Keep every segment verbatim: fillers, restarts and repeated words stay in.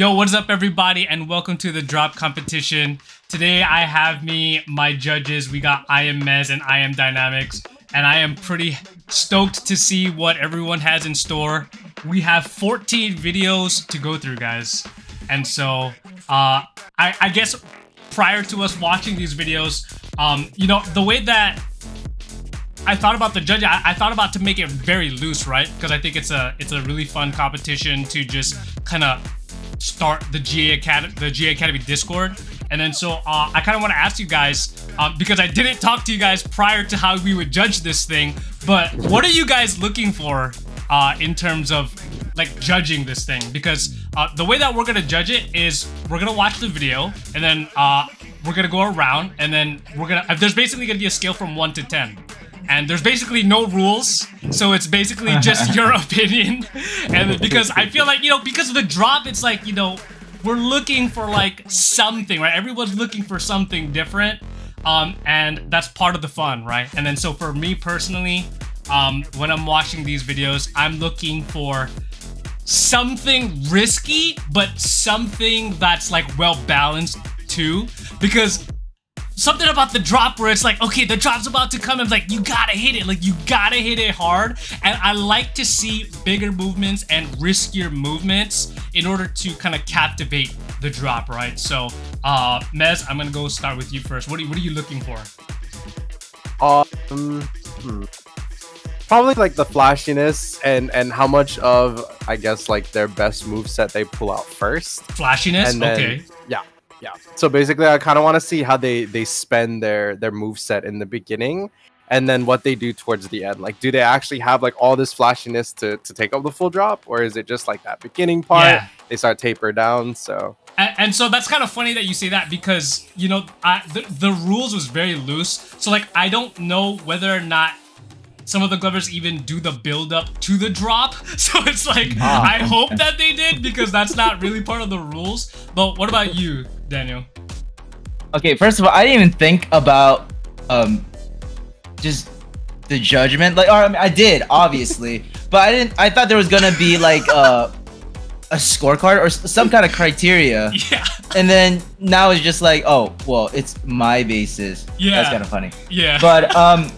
Yo, what's up everybody and welcome to the drop competition. Today I have me, my judges, we got I M Mez and I M Dynamiks, and I am pretty stoked to see what everyone has in store. We have fourteen videos to go through, guys. And so, uh, I, I guess prior to us watching these videos, um, you know, the way that I thought about the judge, I, I thought about to make it very loose, right? Because I think it's a, it's a really fun competition to just kind of start the G A Academy, the G A Academy Discord, and then so uh, I kind of want to ask you guys uh, because I didn't talk to you guys prior to how we would judge this thing. But what are you guys looking for uh, in terms of like judging this thing? Because uh, the way that we're gonna judge it is we're gonna watch the video and then uh, we're gonna go around and then we're gonna. There's basically gonna be a scale from one to ten. And there's basically no rules, so it's basically just your opinion. And because I feel like, you know, because of the drop, it's like, you know, we're looking for like something, right? Everyone's looking for something different. Um, and that's part of the fun, right? And then so for me personally, um, when I'm watching these videos, I'm looking for something risky, but something that's like well-balanced too, because something about the drop where it's like, okay, the drop's about to come, and it's like, you gotta hit it, like you gotta hit it hard. And I like to see bigger movements and riskier movements in order to kind of captivate the drop, right? So, uh, Mez, I'm gonna go start with you first. What are you, what are you looking for? Um, hmm. Probably like the flashiness and and how much of, I guess, like their best moveset they pull out first. Flashiness, and then, okay. Yeah. Yeah. So basically, I kind of want to see how they they spend their their moveset in the beginning, and then what they do towards the end. Like, do they actually have like all this flashiness to to take up the full drop, or is it just like that beginning part? Yeah. They start taper down. So and, and so that's kind of funny that you say that, because you know I, the the rules was very loose. So like I don't know whether or not some of the Glovers even do the build up to the drop. So it's like, oh, I hope that they did, because that's not really part of the rules. But what about you, Daniel? Okay, first of all, I didn't even think about um, just the judgment. Like, or, I mean, I did, obviously, but I didn't. I thought there was gonna be like uh, a scorecard or some kind of criteria. Yeah. And then now it's just like, oh, well, it's my basis. Yeah. That's kind of funny. Yeah. But um.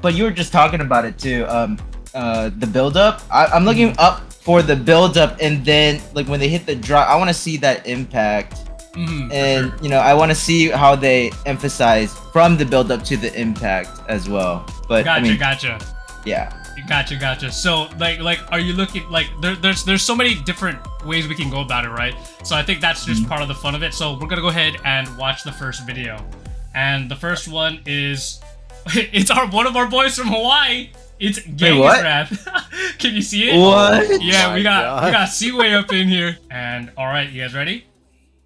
But you were just talking about it too. Um, uh, the build-up. I'm looking up for the build-up, and then like when they hit the drop, I want to see that impact. Mm-hmm, and sure. You know, I want to see how they emphasize from the build-up to the impact as well. But gotcha, I mean, gotcha. Yeah. Gotcha, gotcha. So like, like, are you looking like there, there's there's so many different ways we can go about it, right? So I think that's just mm-hmm. part of the fun of it. So we're gonna go ahead and watch the first video, and the first one is. It's our one of our boys from Hawaii. It's Gengisrath. Can you see it? What? Yeah, oh we got God. we got Seaway up in here. And all right, you guys ready?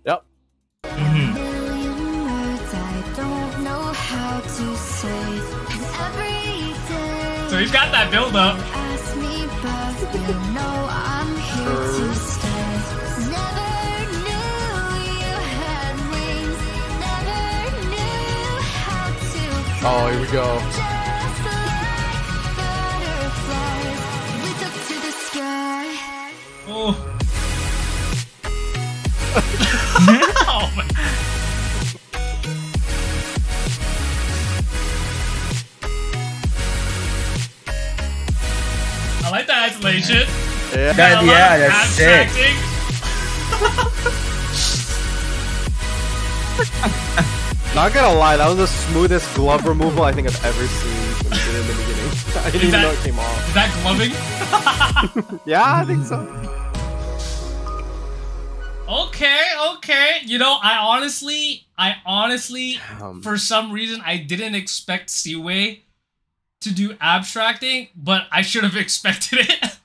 Yep. Mm-hmm. So he's got that build up. Oh, here we go. Oh. Oh my. I like that isolation. Yeah, that, yeah, that's sick. Not gonna lie, that was the smoothest glove removal I think I've ever seen in the beginning. I didn't is even that, know it came off. Is that gloving? Yeah, I think so. Okay, okay. You know, I honestly, I honestly, Damn. for some reason, I didn't expect Seaway to do abstracting, but I should have expected it.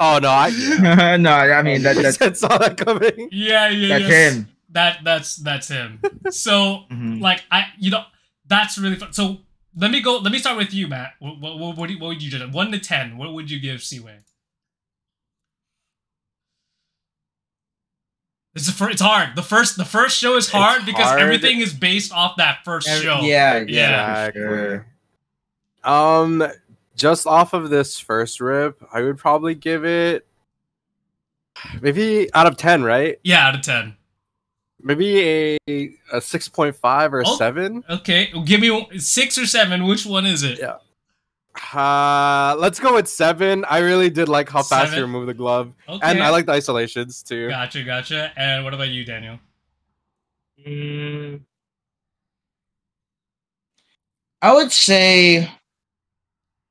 Oh no, I yeah. no, I mean that that's saw that coming. Yeah, yeah, that's yes. him. That that's that's him. So mm-hmm. like I you know that's really fun. So let me go. Let me start with you, Matt. What what what, what, do you, what would you do? One to ten. What would you give Seaway? It's the first, It's hard. The first the first show is hard it's because hard. everything is based off that first Every, show. Yeah, yeah. Exactly. Sure. Um, just off of this first rip, I would probably give it Maybe out of ten, right? Yeah, out of ten. Maybe a a six point five or a oh, seven. Okay, give me six or seven. Which one is it? Yeah. Uh, let's go with seven. I really did like how seven. fast you remove the glove, okay. and I like the isolations too. Gotcha, gotcha. And what about you, Daniel? Mm, I would say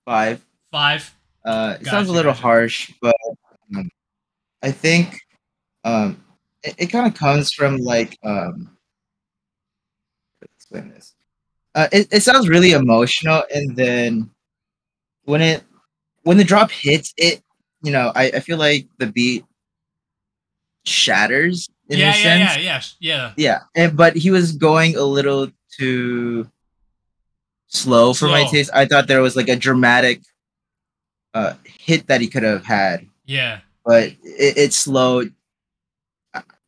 five. Five. Uh, it gotcha, sounds a little gotcha. harsh, but um, I think um, it, it kind of comes from like um, explain this. Uh, it it sounds really emotional, and then. When it, when the drop hits it, you know, I, I feel like the beat shatters in yeah, a yeah, sense. Yeah, yeah, yeah, yeah. And but he was going a little too slow for slow. my taste. I thought there was like a dramatic uh, hit that he could have had. Yeah. But it, it slowed.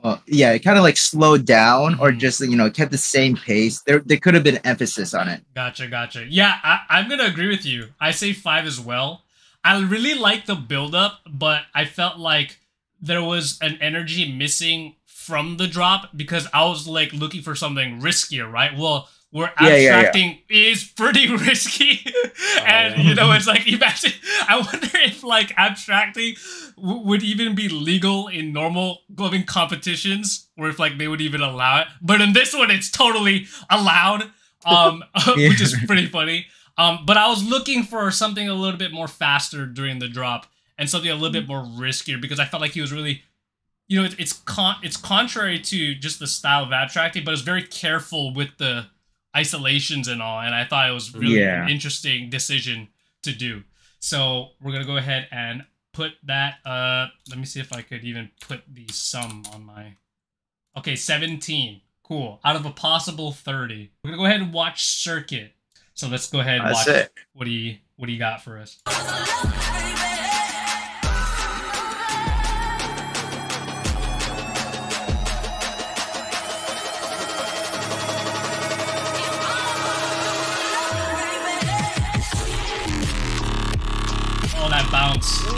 Well, yeah, it kind of like slowed down, mm-hmm. or just, you know, kept the same pace. There, there could have been emphasis on it. Gotcha, gotcha. Yeah, I, I'm gonna agree with you. I say five as well. I really like the buildup, but I felt like there was an energy missing from the drop because I was like looking for something riskier, right? Well, where abstracting yeah, yeah, yeah. is pretty risky, oh, and yeah. you know, it's like imagine. I wonder if like abstracting w would even be legal in normal gloving competitions, or if like they would even allow it. But in this one, it's totally allowed, um, yeah. which is pretty funny. Um, but I was looking for something a little bit more faster during the drop, and something a little mm-hmm. bit more riskier because I felt like he was really, you know, it, it's con it's contrary to just the style of abstracting, but it's very careful with the isolations and all, and I thought it was really yeah. an interesting decision to do. So we're gonna go ahead and put that uh let me see if I could even put the sum on my okay seventeen, cool, out of a possible thirty. We're gonna go ahead and watch Circuit, so let's go ahead and That's watch it. what do you what do you got for us? Bounce. Ooh. Oh.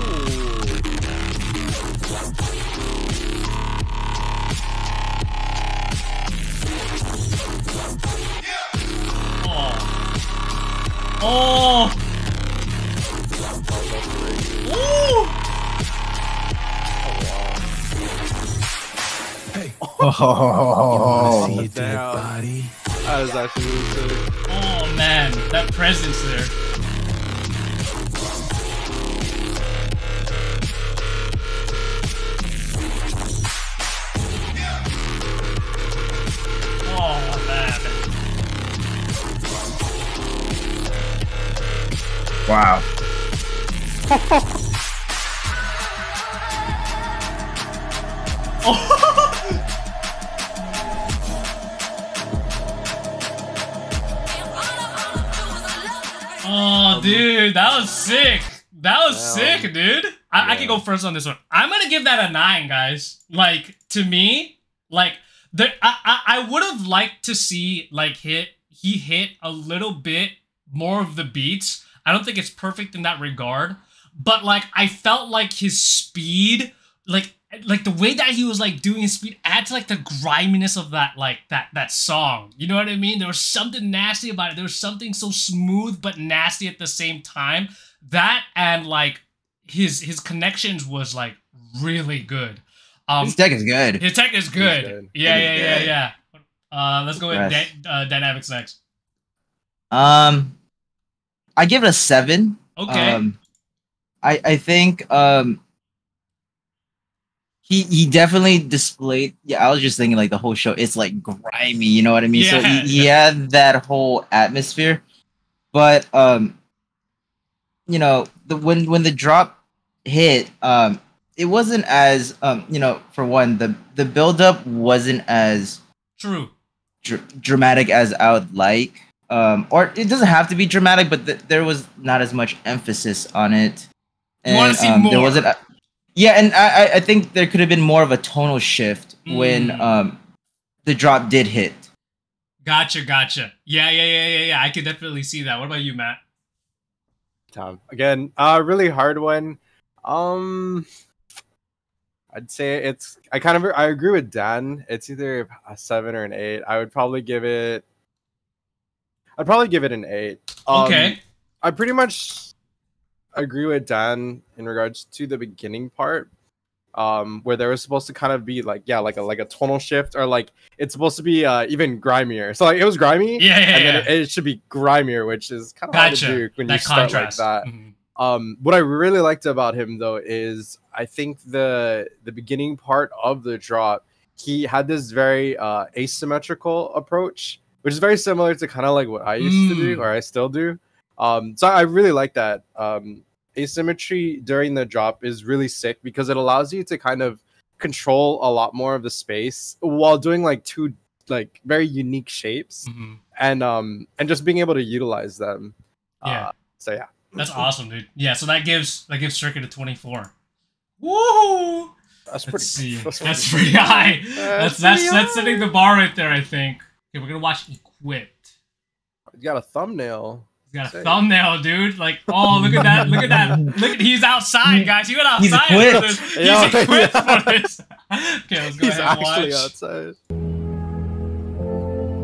Oh. Ooh. Hey. Oh. You wanna see a dead body? That was actually really sick. Oh man, that presence there. Wow. Oh, dude, that was sick. That was wow. sick, dude. I, yeah. I can go first on this one. I'm going to give that a nine, guys. Like, to me, like, the, I, I, I would have liked to see, like, hit. he hit a little bit more of the beats. I don't think it's perfect in that regard, but like I felt like his speed, like like the way that he was like doing his speed adds like the griminess of that like that that song. You know what I mean? There was something nasty about it. There was something so smooth but nasty at the same time. That and like his his connections was like really good. Um, his tech is good. His tech is good. good. Yeah, yeah, yeah, yeah, yeah. Uh, let's go with da uh, Dynamics next. Um. I give it a seven. Okay. Um, I I think um, he he definitely displayed. Yeah, I was just thinking like the whole show. It's like grimy, you know what I mean? Yeah. So he, he had that whole atmosphere, but um, you know, the when when the drop hit, um, it wasn't as um, you know, for one, the the buildup wasn't as true dr dramatic as I would like. Um, or it doesn't have to be dramatic, but th there was not as much emphasis on it. And, you want to see um, more. There wasn't a yeah, and I, I think there could have been more of a tonal shift mm. when um, the drop did hit. Gotcha, gotcha. Yeah, yeah, yeah, yeah, yeah. I could definitely see that. What about you, Matt? Tom, again, uh, really hard one. Um, I'd say it's, I kind of, I agree with Dan. It's either a seven or an eight. I would probably give it, I'd probably give it an eight. Um, okay. I pretty much agree with Dan in regards to the beginning part, um, where they were supposed to kind of be like, yeah, like a, like a tonal shift, or like, it's supposed to be uh, even grimier. So like it was grimy. Yeah, yeah, and yeah. Then it, it should be grimier, which is kind of gotcha. hard to do when that you start contrast. like that. Mm-hmm. Um, what I really liked about him, though, is I think the the beginning part of the drop, he had this very uh, asymmetrical approach, which is very similar to kind of like what I used mm. to do, or I still do. Um, so I really like that. Um, asymmetry during the drop is really sick because it allows you to kind of control a lot more of the space while doing like two like very unique shapes, mm-hmm. and um, and just being able to utilize them. Yeah. Uh, so yeah. That's awesome, dude. Yeah, so that gives that gives Circuit a twenty-four. Woohoo! That's pretty. Let's see. That's, that's pretty high. That's that's high. That's setting the bar right there, I think. Okay, we're gonna watch Equipped. You got a thumbnail. You got a Say. thumbnail, dude. Like, oh, look at that! Look at that! Look at he's outside, guys. He went outside for this. He's yeah. equipped for this. Okay, let's go he's ahead and watch. He's actually outside.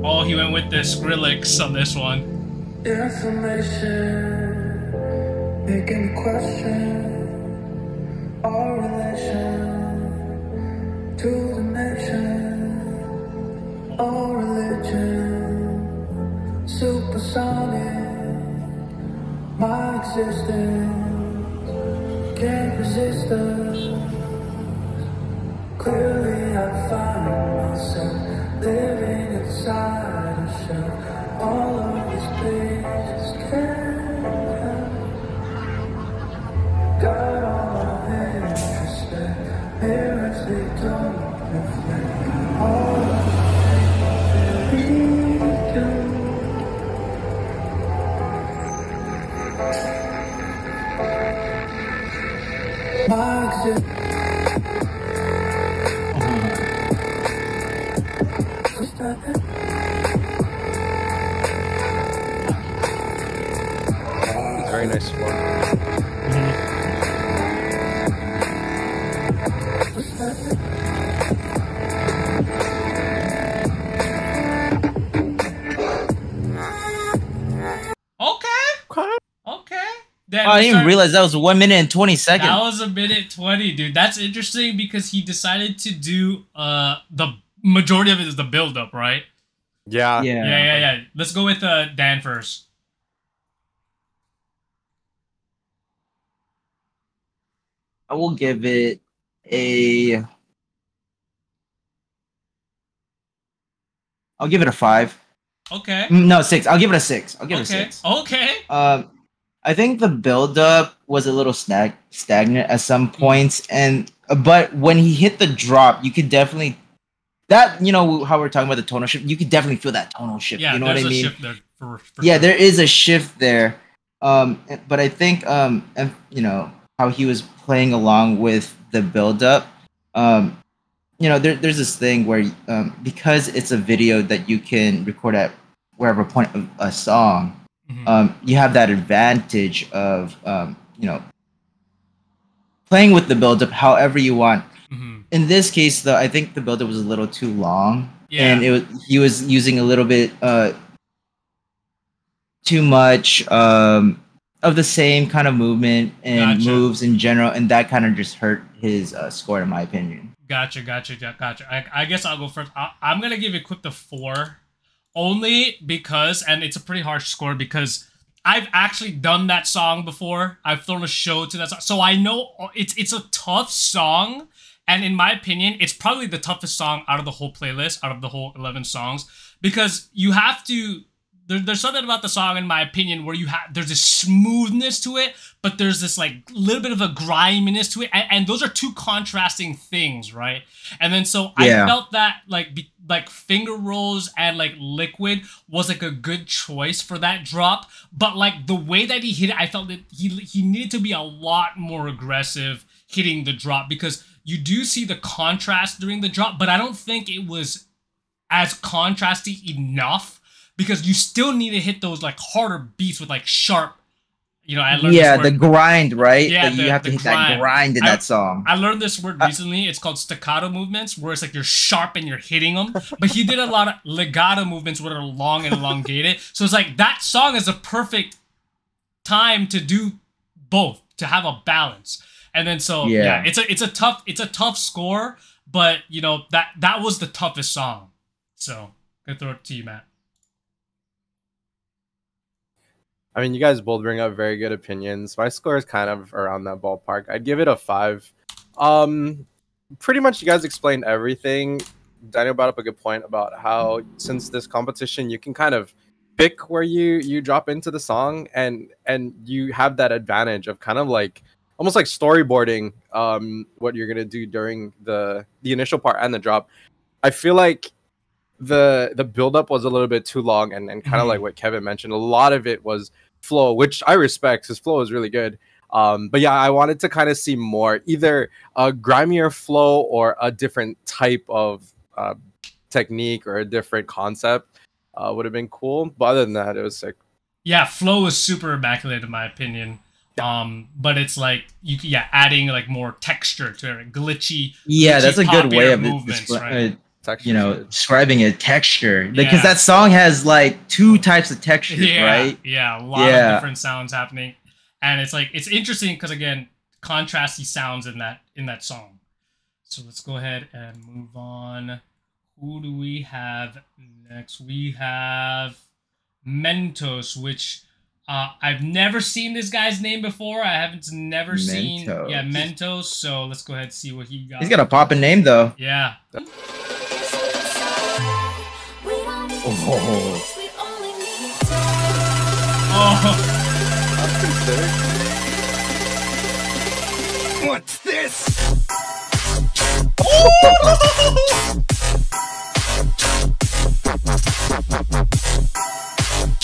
Oh, he went with the Skrillex on this one. Information. Making question our relation to the nation, our religion, supersonic, my existence, can't resist us. Clearly I find myself living inside a shell, all of these things can't. God all respect, parents they don't reflect all that we do. My existence is that very nice one. Oh, I didn't realize that was one minute and twenty seconds. That was a minute twenty, dude. That's interesting because he decided to do uh the majority of it is the build up, right? Yeah. Yeah, yeah, yeah. yeah. Let's go with uh Dan first. I will give it a I'll give it a five. Okay. No, six. I'll give it a six. I'll give okay. it a six. Okay. Um uh, I think the build-up was a little stag stagnant at some points, and but when he hit the drop, you could definitely that you know how we're talking about the tonal shift. You could definitely feel that tonal shift. Yeah, you know what I mean? Shift there for, for yeah, sure. There is a shift there. Um, but I think um, you know how he was playing along with the build-up. Um, you know, there, there's this thing where um, because it's a video that you can record at wherever point of a song. Mm-hmm. Um, you have that advantage of um, you know playing with the build-up however you want. Mm-hmm. In this case, though, I think the build-up was a little too long, yeah. and it was, he was using a little bit uh, too much um, of the same kind of movement and gotcha. moves in general, and that kind of just hurt his uh, score, in my opinion. Gotcha, gotcha, gotcha. I, I guess I'll go first. I, I'm gonna give Equipped a four. Only because, and it's a pretty harsh score because I've actually done that song before. I've thrown a show to that song. So I know it's it's a tough song. And in my opinion, it's probably the toughest song out of the whole playlist, out of the whole eleven songs. Because you have to, there, there's something about the song, in my opinion, where you have, there's this smoothness to it, but there's this like little bit of a griminess to it. And, and those are two contrasting things, right? And then so yeah. I felt that like, be, like Finger Rolls and like Liquid was like a good choice for that drop. But like the way that he hit it, I felt that he, he needed to be a lot more aggressive hitting the drop because you do see the contrast during the drop, but I don't think it was as contrasty enough. Because you still need to hit those like harder beats with like sharp You know, I learned yeah, this word. the grind, right? Yeah, the, you have to hit grind. that grind in I, that song. I learned this word recently. It's called staccato movements, where it's like you're sharp and you're hitting them. But he did a lot of legato movements, where they're long and elongated. So it's like that song is a perfect time to do both, to have a balance. And then so yeah, yeah it's a it's a tough it's a tough score, but you know that that was the toughest song. So I'm gonna throw it to you, Matt. I mean, you guys both bring up very good opinions. My score is kind of around that ballpark. I'd give it a five. Um, pretty much you guys explained everything. Daniel brought up a good point about how since this competition, you can kind of pick where you, you drop into the song, and and you have that advantage of kind of like almost like storyboarding um, what you're going to do during the, the initial part and the drop. I feel like the the buildup was a little bit too long, and, and kind of mm-hmm. like what Kevin mentioned, a lot of it was flow, which I respect. His flow is really good. Um, but yeah, I wanted to kind of see more, either a grimier flow or a different type of uh, technique or a different concept uh, would have been cool. But other than that, it was sick. Yeah, flow was super immaculate in my opinion. Um, but it's like you, yeah, adding like more texture to it, glitchy. Yeah, glitchy, that's a good way of movements, it, right? Texture. You know, describing a texture, because yeah. that song has like two types of textures, yeah. right? Yeah, a lot yeah. of different sounds happening, and it's like it's interesting because again, contrasty sounds in that in that song. So let's go ahead and move on. Who do we have next? We have Mentos, which. Uh, I've never seen this guy's name before. I haven't never Mentos. seen yeah Mentos. So let's go ahead and see what he got. He's got a poppin' name though. Yeah. Oh. Oh. What's this? Oh.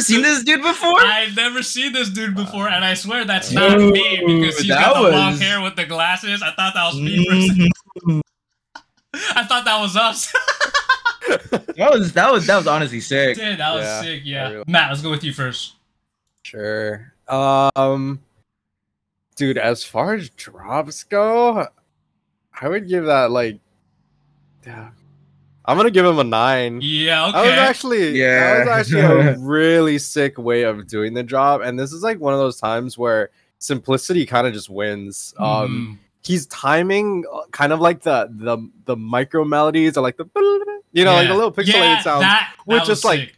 Seen this dude before? I've never seen this dude before, and I swear that's Ooh, not me because he's got the was... long hair with the glasses. I thought that was me. Mm-hmm. I thought that was us. that was that was that was honestly sick. Dude, that was yeah, sick. Yeah, really... Matt, let's go with you first. Sure. Um, dude, as far as drops go, I would give that like, yeah. I'm gonna give him a nine. Yeah, okay. That was actually, yeah. that was actually a really sick way of doing the drop, and this is like one of those times where simplicity kind of just wins. Mm. Um, he's timing kind of like the the the micro melodies, or like the you know, yeah. like the little pixelated yeah, sounds, that, that with just sick. like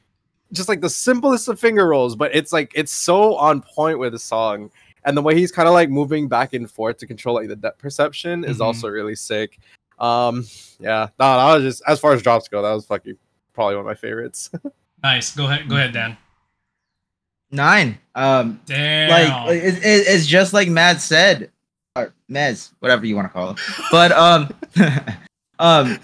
just like the simplest of finger rolls, but it's like it's so on point with the song, and the way he's kind of like moving back and forth to control like the depth perception mm-hmm. is also really sick. Um, yeah, no, that was just as far as drops go, that was fucking probably one of my favorites. Nice, go ahead, go ahead, Dan. Nine. Um, damn, like it, it, it's just like Mad said, or Mez, whatever you want to call it, but um, um,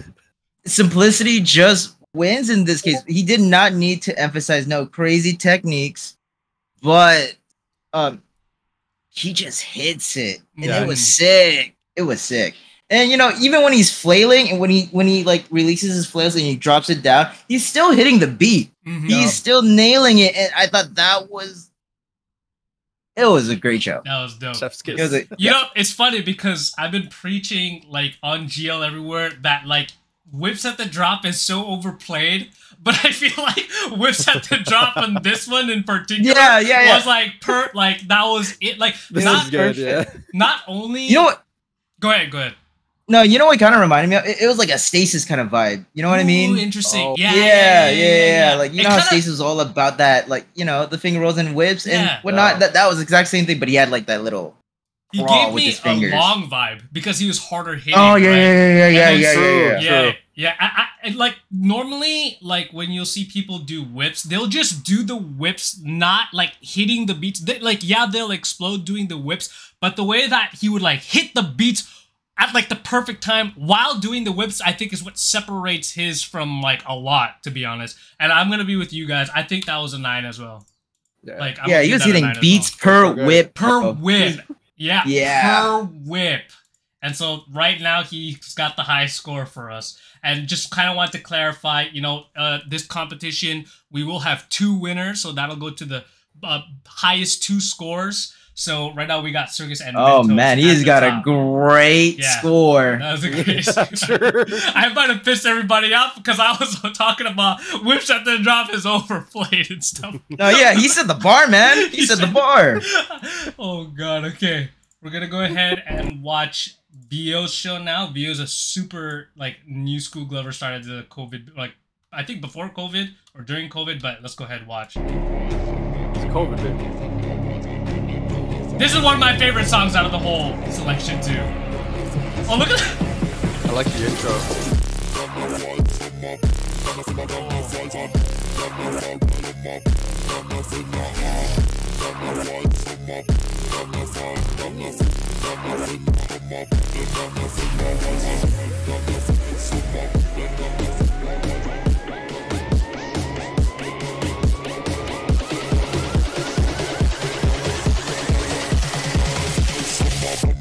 simplicity just wins in this case. He did not need to emphasize no crazy techniques, but um, he just hits it, and yeah. it was sick, it was sick. And you know, even when he's flailing and when he when he like releases his flails and he drops it down, he's still hitting the beat. Mm-hmm. He's still nailing it. And I thought that was it was a great show. That was dope. Chef's kiss. A, yeah. You know, it's funny because I've been preaching like on G L everywhere that like whips at the drop is so overplayed, but I feel like whips at the drop on this one in particular yeah, yeah, yeah. was like per like that was it. Like this not good, yeah. not only you know what? Go ahead, go ahead. No, you know what kind of reminded me of? It, it was like a Stasis kind of vibe. You know what Ooh, I mean? Interesting. Oh, yeah, yeah, yeah, yeah, yeah. Like, you it know kinda... how Stasis was all about that, like, you know, the finger rolls and whips and yeah. whatnot. Yeah. That, that was the exact same thing, but he had, like, that little He gave me a long vibe because he was harder hitting. Oh yeah, right? yeah, yeah, yeah, yeah, true, yeah, yeah, yeah, yeah. Yeah, I, I, like normally, like when you'll see people do whips, they'll just do the whips, not like hitting the beats. They, like yeah, they'll explode doing the whips, but the way that he would like hit the beats at like the perfect time while doing the whips, I think is what separates his from like a lot, to be honest. And I'm gonna be with you guys. I think that was a nine as well. Yeah, like, I'm yeah, he was hitting beats well. per whip, per oh. whip. Yeah, yeah, per whip. And so right now he's got the high score for us. And just kind of want to clarify, you know, uh, this competition, we will have two winners. So that'll go to the uh, highest two scores. So right now we got Circus and Oh, Mentos man, he's got top. a great yeah, score. That was a great score. I might have pissed everybody off because I was talking about whips at the drop is overplayed and stuff. No, yeah, he said the bar, man. He, he said, said the bar. Oh, God. Okay, we're going to go ahead and watch Vio's show now. Vio's a super like new school Glover started the COVID, like I think before COVID or during COVID, but let's go ahead and watch. It's COVID, baby. This is one of my favorite songs out of the whole selection too. Oh look at that! I like the intro. Ooh. The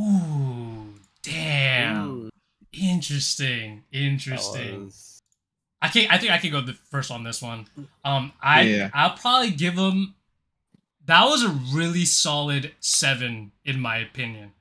Oh! Ooh, damn. Ooh. Interesting. Interesting. Was... I can't I think I can go the first on this one. Um I yeah. I'll probably give him That was a really solid seven, in my opinion.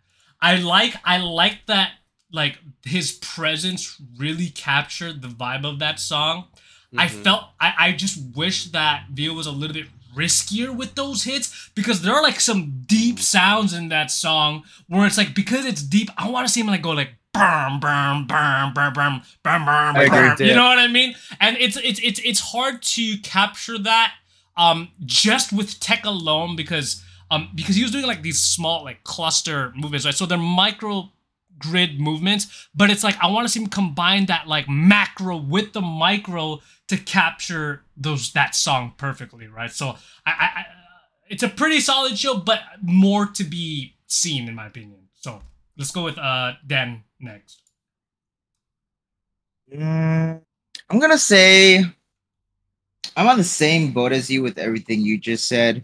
I like, I like that, like his presence really captured the vibe of that song. Mm-hmm. I felt, I, I just wish that Vio was a little bit riskier with those hits because there are like some deep sounds in that song where it's like because it's deep, I want to see him like go like. Burm, burm, burm, burm, burm, burm, burm, you know what I mean? And it's it's it's it's hard to capture that. Um, just with tech alone, because um, because he was doing like these small like cluster movements, right? So they're micro grid movements, but it's like I want to see him combine that like macro with the micro to capture those that song perfectly, right? So I, I, I it's a pretty solid show, but more to be seen in my opinion. So let's go with uh Dan next. Mm, I'm gonna say. I'm on the same boat as you with everything you just said,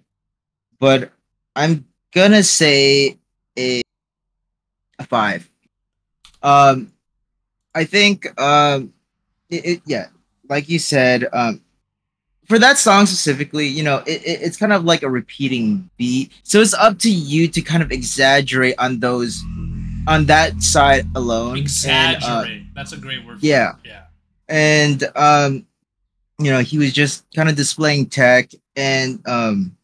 but I'm gonna say a a five. Um, I think um, it, it yeah, like you said, um, for that song specifically, you know, it, it it's kind of like a repeating beat, so it's up to you to kind of exaggerate on those on that side alone. Exaggerate. And, uh, that's a great word. Yeah. Yeah. And um. You know, he was just kind of displaying tech, and um,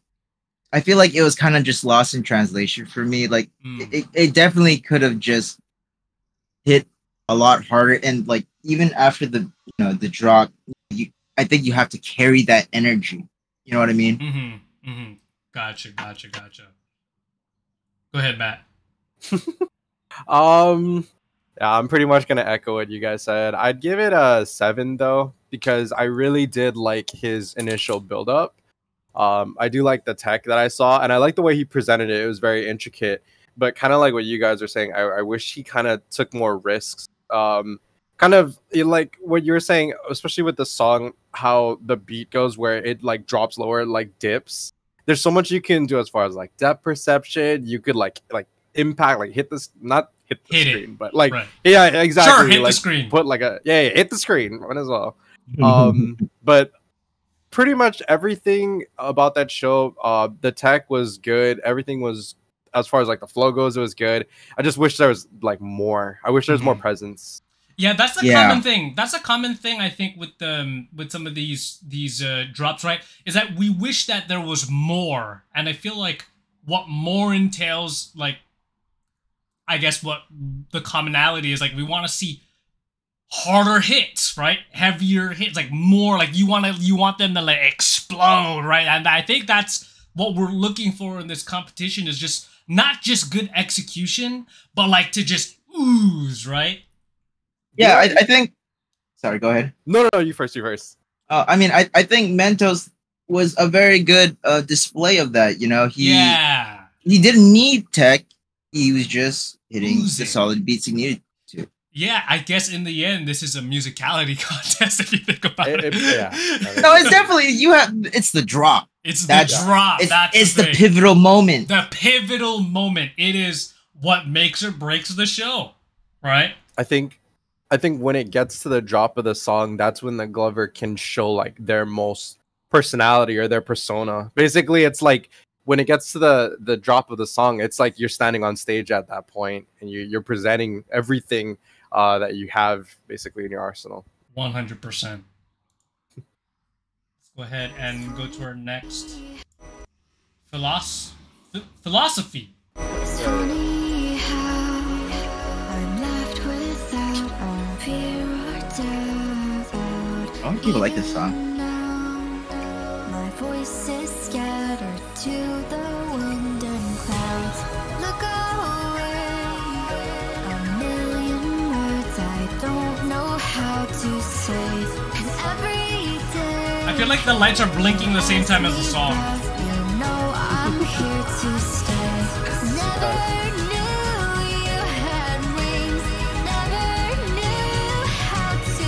I feel like it was kind of just lost in translation for me. Like, mm. it, it definitely could have just hit a lot harder, and like even after the you know the drop, you, I think you have to carry that energy. You know what I mean? Mm-hmm. Mm-hmm. Gotcha. Gotcha. Gotcha. Go ahead, Matt. um, I'm pretty much gonna echo what you guys said. I'd give it a seven though. Because I really did like his initial build-up. Um, I do like the tech that I saw, and I like the way he presented it. It was very intricate, but kind of like what you guys are saying, I, I wish he kind of took more risks. Um, kind of like what you were saying, especially with the song, how the beat goes where it like drops lower, like dips. There's so much you can do as far as like depth perception. You could like like impact, like hit this, not hit the hit screen, it. but like, right. yeah, exactly. Sure, hit like, the screen. Put like a, yeah, yeah, hit the screen, might as well. um but pretty much everything about that show, uh the tech was good, everything was as far as like the flow goes, it was good. I just wish there was like more. I wish there was more presence. Yeah, that's a yeah. common thing. That's a common thing I think with um with some of these these uh, drops, right? Is that we wish that there was more, and I feel like what more entails, like, I guess what the commonality is, like, we want to see harder hits, right? Heavier hits, like more, like you want to you want them to like explode, right? And I think that's what we're looking for in this competition, is just not just good execution, but like to just ooze, right? Yeah, I, I think. Sorry, go ahead. No, no, no, you first. You first. Uh, I mean, I, I think Mentos was a very good uh, display of that. You know, he yeah. he didn't need tech. He was just hitting Oozing. the solid beats he needed to. Yeah, I guess in the end, this is a musicality contest if you think about it. it. it yeah. No, it's definitely you have. It's the drop. It's That's, the drop. It's, That's it's the, the pivotal moment. The pivotal moment. It is what makes or breaks the show, right? I think. I think when it gets to the drop of the song, that's when the Glover can show like their most personality or their persona. Basically, it's like when it gets to the the drop of the song, it's like you're standing on stage at that point and you, you're presenting everything uh, that you have basically in your arsenal. one hundred percent. Let's go ahead and go to our next Philos ph philosophy. I don't think people like this song. My voice is scattered to the wind and clouds. Look away. A million words I don't know how to say. And every day I feel like the lights are blinking the same time as the song. You know I'm here to stay. Never knew you had wings. Never knew how to fly.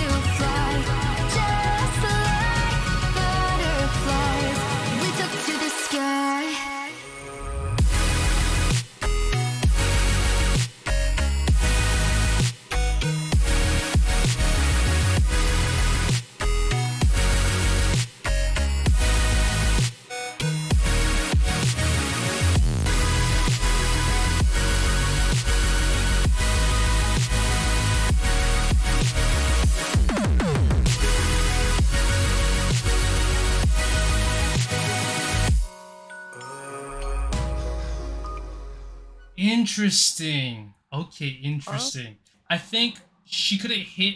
Interesting. Okay, interesting. I think she could have hit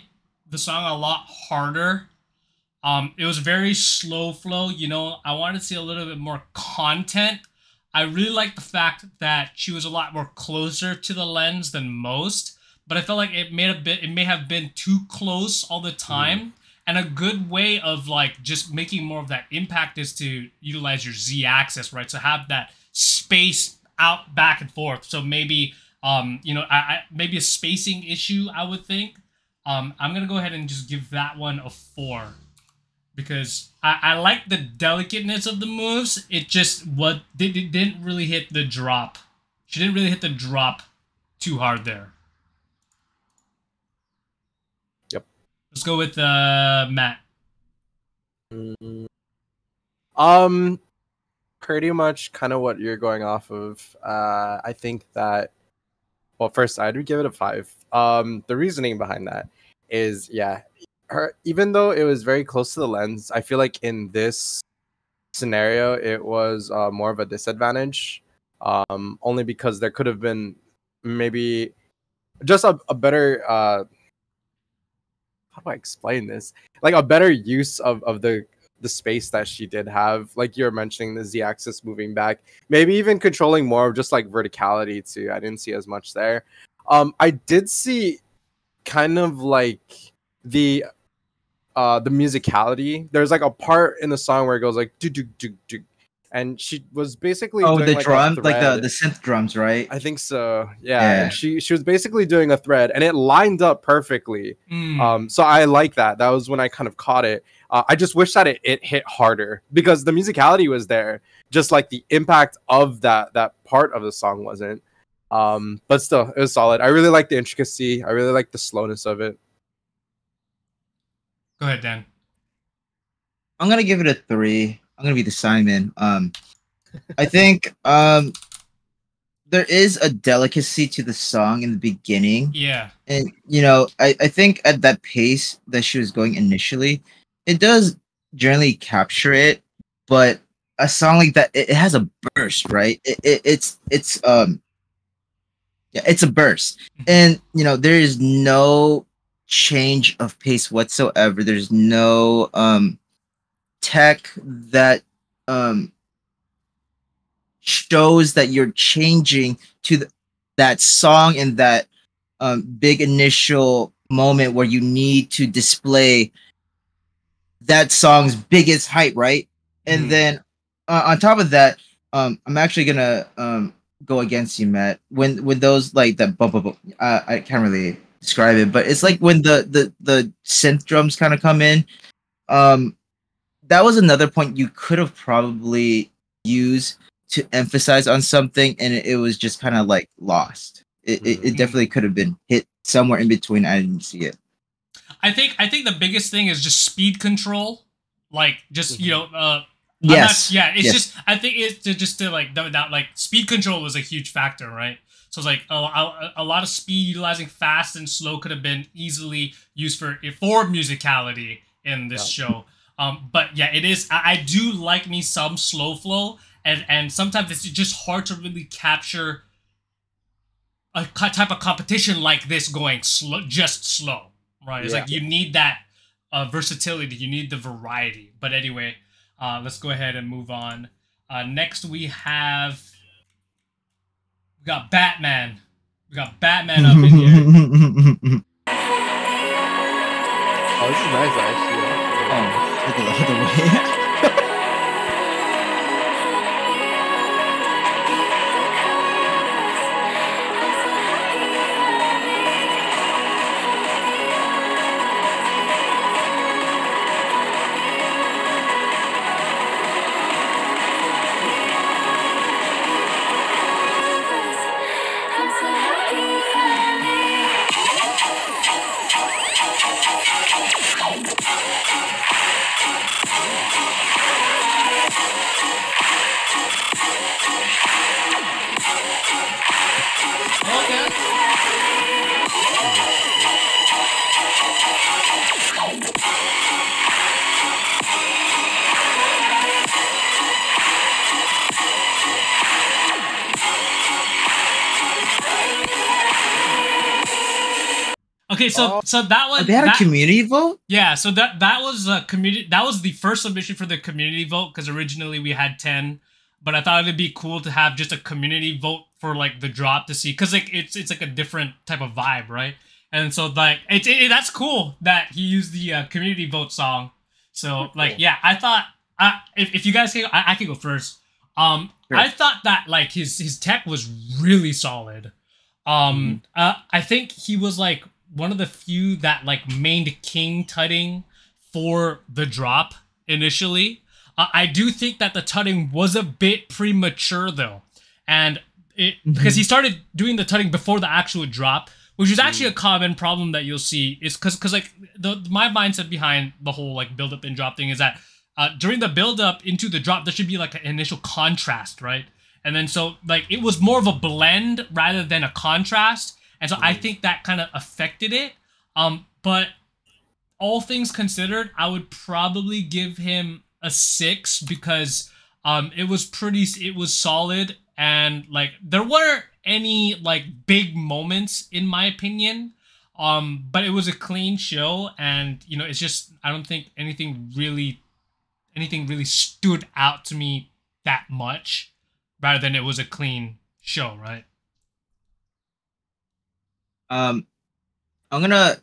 the song a lot harder. Um, it was very slow flow, you know. I wanted to see a little bit more content. I really like the fact that she was a lot more closer to the lens than most, but I felt like it made a bit it may have been too close all the time. Mm. And a good way of like just making more of that impact is to utilize your Z axis, right? So have that space out, back and forth. So maybe, um, you know, I, I maybe a spacing issue, I would think. Um, I'm going to go ahead and just give that one a four. Because I, I like the delicateness of the moves. It just what they, they didn't really hit the drop. She didn't really hit the drop too hard there. Yep. Let's go with uh, Matt. Um... Pretty much kind of what you're going off of. Uh, I think that, well, first I'd give it a five. Um, the reasoning behind that is, yeah, her, even though it was very close to the lens, I feel like in this scenario, it was uh, more of a disadvantage, um, only because there could have been maybe just a, a better, uh, how do I explain this? Like a better use of, of the, the space that she did have, like you're mentioning, the Z-axis moving back, maybe even controlling more of just like verticality too. I didn't see as much there. Um, I did see kind of like the uh, the musicality. There's like a part in the song where it goes like do do do do, and she was basically oh doing the like drum, like the the synth drums, right? I think so. Yeah, yeah. And she she was basically doing a thread, and it lined up perfectly. Mm. Um, so I like that. That was when I kind of caught it. Uh, I just wish that it, it hit harder because the musicality was there, just like the impact of that that part of the song wasn't. Um, but still, it was solid. I really like the intricacy. I really like the slowness of it. Go ahead, Dan. I'm gonna give it a three. I'm gonna be the Simon. Um, I think um, there is a delicacy to the song in the beginning. Yeah. And, you know, I, I think at that pace that she was going initially, it does generally capture it, but a song like that, it, it has a burst, right? It, it it's it's um yeah, it's a burst. And, you know, there is no change of pace whatsoever. There's no um tech that um shows that you're changing to the, that song and that um, big initial moment where you need to display that song's biggest hype, right? And mm. then uh, on top of that, um, I'm actually gonna um, go against you, Matt. When when those like that bump, bump, bump uh, I can't really describe it, but it's like when the the the synth drums kind of come in. Um, that was another point you could have probably used to emphasize on something, and it, it was just kind of like lost. It, mm-hmm. it it definitely could have been hit somewhere in between. I didn't see it. I think I think the biggest thing is just speed control, like just you know, uh, yes, not, yeah. It's yes. just I think it's to, just to like that, that like speed control was a huge factor, right? So it's like a, a, a lot of speed, utilizing fast and slow could have been easily used for for musicality in this yeah. show. Um, but yeah, it is. I, I do like me some slow flow. And, and sometimes it's just hard to really capture a type of competition like this going slow, just slow, right? It's yeah. like you need that uh, versatility. You need the variety. But anyway, uh, let's go ahead and move on. Uh, next, we have... We got Batman. We got Batman up in here. Oh, this is nice, actually. Oh, look at the other way. Okay, so so that was oh, they had that, a community vote. Yeah, so that that was a community. That was the first submission for the community vote because originally we had ten, but I thought it'd be cool to have just a community vote for like the drop to see because like it's it's like a different type of vibe, right? And so like it's it, it, that's cool that he used the uh, community vote song. So like yeah, I thought I if if you guys can I, I can go first. Um, sure. I thought that like his his tech was really solid. Um, mm-hmm. uh, I think he was like. One of the few that like mained king tutting for the drop initially. Uh, I do think that the tutting was a bit premature though, and it mm-hmm. because he started doing the tutting before the actual drop, which is actually a common problem that you'll see. Is because because like the my mindset behind the whole like build up and drop thing is that uh, during the build up into the drop there should be like an initial contrast, right? And then so like it was more of a blend rather than a contrast. And so I think that kind of affected it. Um, but all things considered, I would probably give him a six because um, it was pretty, it was solid. And like, there weren't any like big moments in my opinion. Um, but it was a clean show. And, you know, it's just, I don't think anything really, anything really stood out to me that much rather than it was a clean show, right? Um, I'm gonna,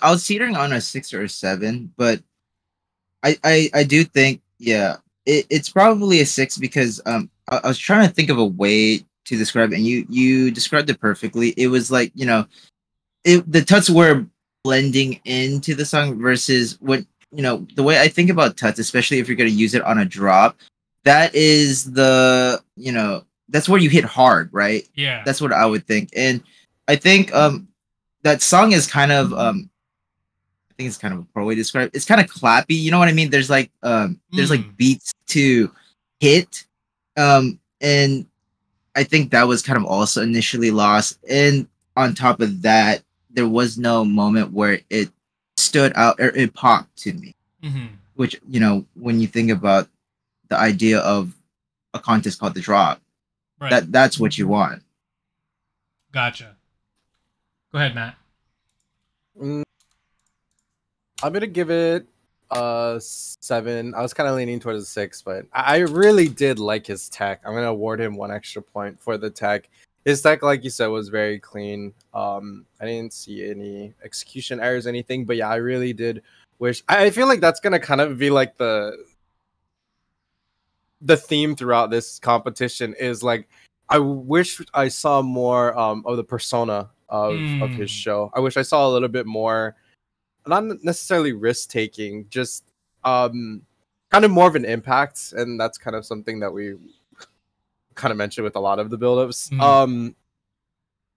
I was teetering on a six or a seven, but I, I, I do think, yeah, it, it's probably a six because, um, I, I was trying to think of a way to describe it and you, you described it perfectly. It was like, you know, it, the tuts were blending into the song versus what, you know, the way I think about tuts, especially if you're going to use it on a drop, that is the, you know, that's where you hit hard, right? Yeah. That's what I would think. And I think, um, that song is kind of, um, I think it's kind of a poor way to describe it. It's kind of clappy. You know what I mean? There's like, um, there's mm. like beats to hit. Um, and I think that was kind of also initially lost. And on top of that, there was no moment where it stood out or it popped to me. Mm-hmm. Which, you know, when you think about the idea of a contest called The Drop, right. that that's what you want. Gotcha. Go ahead, Matt. Mm, I'm going to give it a seven. I was kind of leaning towards a six, but I really did like his tech. I'm going to award him one extra point for the tech. His tech, like you said, was very clean. Um, I didn't see any execution errors, anything. But yeah, I really did wish. I feel like that's going to kind of be like the the theme throughout this competition is like, I wish I saw more um, of the persona of, mm. of his show. I wish I saw a little bit more, not necessarily risk-taking, just um, kind of more of an impact. And that's kind of something that we kind of mentioned with a lot of the buildups. Mm. Um,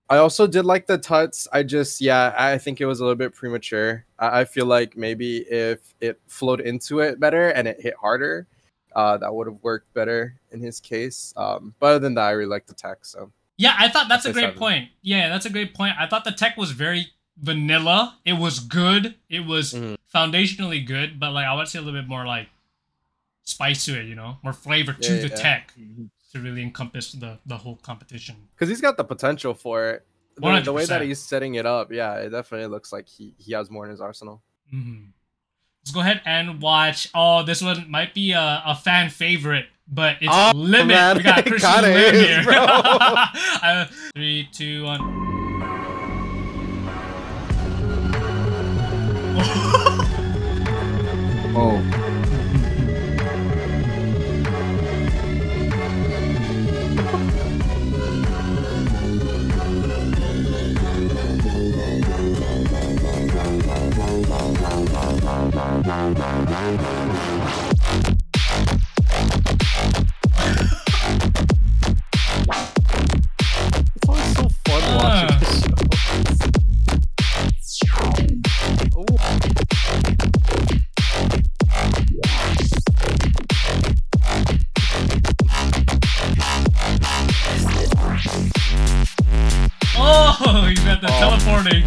I also did like the tuts. I just, yeah, I think it was a little bit premature. I, I feel like maybe if it flowed into it better and it hit harder, Uh, that would have worked better in his case. Um, but other than that, I really like the tech. So yeah, I thought that's, that's a great seven. point. Yeah, that's a great point. I thought the tech was very vanilla. It was good. It was mm-hmm. foundationally good, but like I would say a little bit more like spice to it, you know, more flavor yeah, to yeah. the tech mm-hmm. to really encompass the the whole competition. Because he's got the potential for it. The, the way that he's setting it up, yeah, it definitely looks like he he has more in his arsenal. Mm-hmm. Let's go ahead and watch. Oh, this one might be a, a fan favorite, but it's oh, Limit. Man, we got Christian Limit is, here. uh, three, two, one. Oh. It's always so fun uh. watching this show. Oh, he's got the oh. teleporting.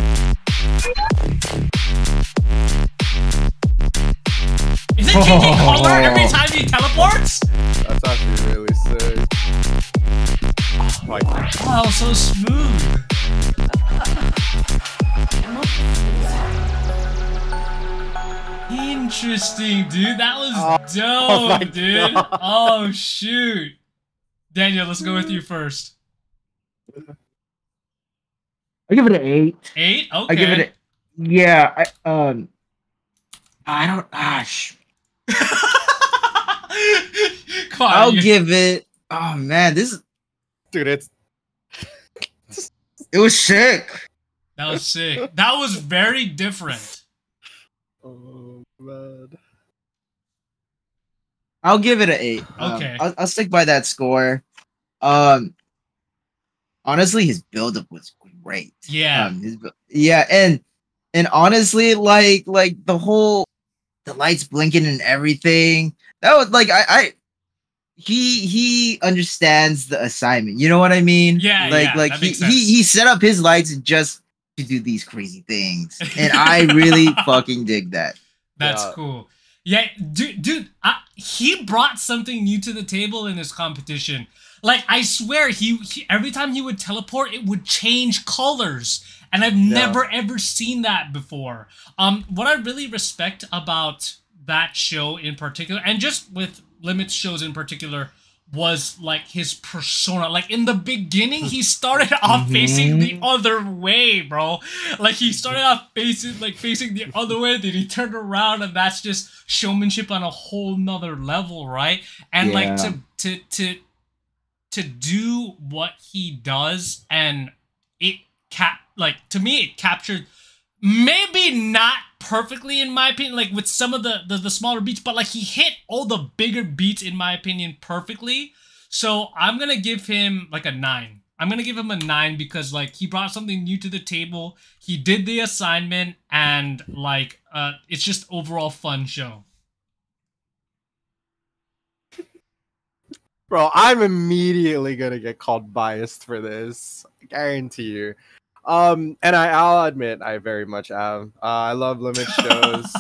Kicking color every time he teleports? That's actually really sick. Oh my god. Wow, so smooth. Interesting, dude. That was oh, dope, oh dude. God. Oh, shoot. Daniel, let's go with you first. I give it an eight. Eight? Okay. I give it a, yeah, I, um... I don't... Ah, sh Come on, I'll you. give it. Oh man, this is, dude. It's it was sick. That was sick. That was very different. Oh man, I'll give it an eight. Okay, um, I'll, I'll stick by that score. Um, honestly, his buildup was great. Yeah, um, his, yeah, and and honestly, like like the whole. The lights blinking and everything. That was like I, I he he understands the assignment. You know what I mean? Yeah. Like yeah, like he, he he set up his lights just to do these crazy things, and I really fucking dig that. That's yeah. cool. Yeah, dude, dude, I, he brought something new to the table in this competition. Like I swear, he, he every time he would teleport, it would change colors. And I've yeah. never, ever seen that before. Um, what I really respect about that show in particular, and just with Limit's shows in particular, was, like, his persona. Like, in the beginning, he started off mm-hmm. facing the other way, bro. Like, he started off facing, like, facing the other way, then he turned around, and that's just showmanship on a whole nother level, right? And, yeah. like, to, to, to, to do what he does, and it cap... Like, to me, it captured, maybe not perfectly, in my opinion, like, with some of the, the, the smaller beats, but, like, he hit all the bigger beats, in my opinion, perfectly. So I'm going to give him, like, a nine. I'm going to give him a nine because, like, he brought something new to the table. He did the assignment, and, like, uh, it's just overall fun show. Bro, I'm immediately gonna get called biased for this. I guarantee you. Um, and I, I'll admit, I very much am. Uh, I love Limit shows,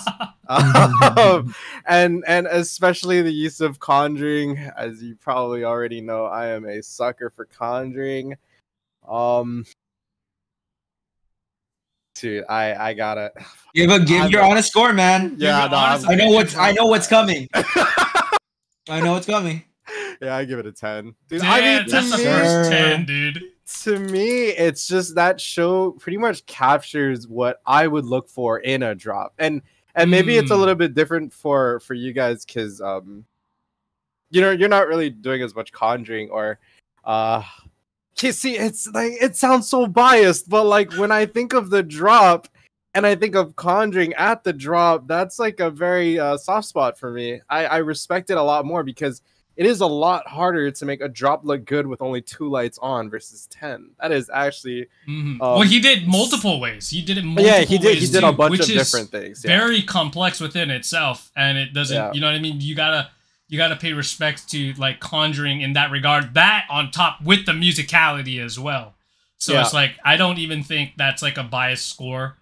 um, and and especially the use of conjuring. As you probably already know, I am a sucker for conjuring. Um, dude, I I gotta give a give I'm your a, honest score, man. Yeah, no, honest, I know what's I know what's coming. I know what's coming. Yeah, I give it a ten. Dude, Damn, I mean, that's the first ten, dude. To me, it's just that show pretty much captures what I would look for in a drop, and and maybe mm. it's a little bit different for for you guys because um, you know, you're not really doing as much conjuring or uh, you see, it's like it sounds so biased, but like when I think of the drop and I think of conjuring at the drop, that's like a very uh, soft spot for me. I I respect it a lot more because it is a lot harder to make a drop look good with only two lights on versus ten. That is actually... Mm-hmm. um, well, he did multiple ways. He did it multiple ways, Yeah, he did, ways he did too, a bunch of different things. Yeah. Very complex within itself, and it doesn't... Yeah. You know what I mean? You gotta, you gotta pay respect to, like, conjuring in that regard. That on top with the musicality as well. So yeah. It's like, I don't even think that's, like, a biased score.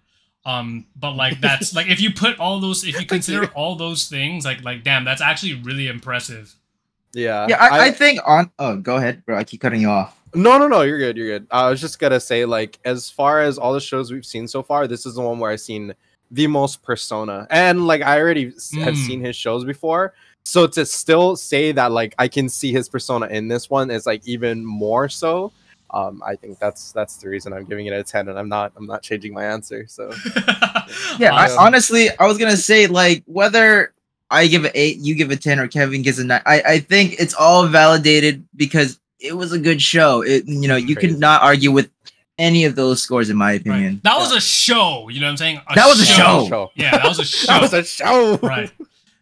Um, but, like, that's... like, if you put all those... If you consider all those things, like, like, damn, that's actually really impressive. Yeah, yeah. I, I, I think on. Oh, go ahead, bro. I keep cutting you off. No, no, no. You're good. You're good. I was just gonna say, like, as far as all the shows we've seen so far, this is the one where I've seen the most persona, and like I already mm. have seen his shows before. So to still say that, like, I can see his persona in this one is like even more so. Um, I think that's that's the reason I'm giving it a ten, and I'm not I'm not changing my answer. So yeah, I, um, honestly, I was gonna say like whether I give an eight, you give a ten, or Kevin gives a nine. I, I think it's all validated because it was a good show. It, you know, you could not argue with any of those scores, in my opinion. Right. That was yeah. a show. You know what I'm saying? A that was show. a show. Yeah, that was a show. That was a show. Right.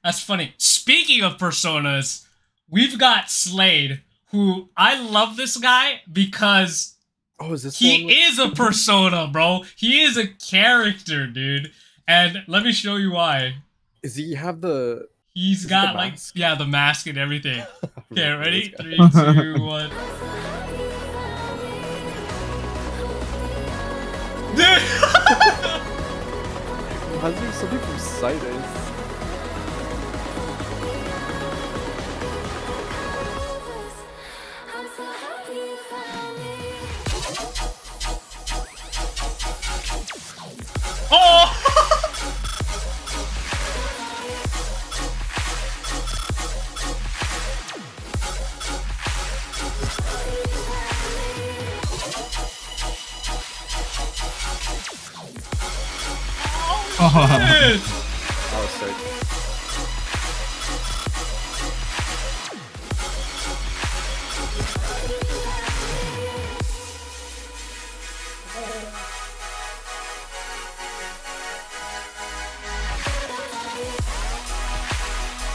That's funny. Speaking of personas, we've got Slade, who I love this guy because oh, is this he is a persona, bro. He is a character, dude. And let me show you why. Is he have the... He's got, the like, yeah, the mask and everything. Okay, ready? Three, two, one. Dude! Reminds me of something from Cyrus. Oh! Oh, that was sick.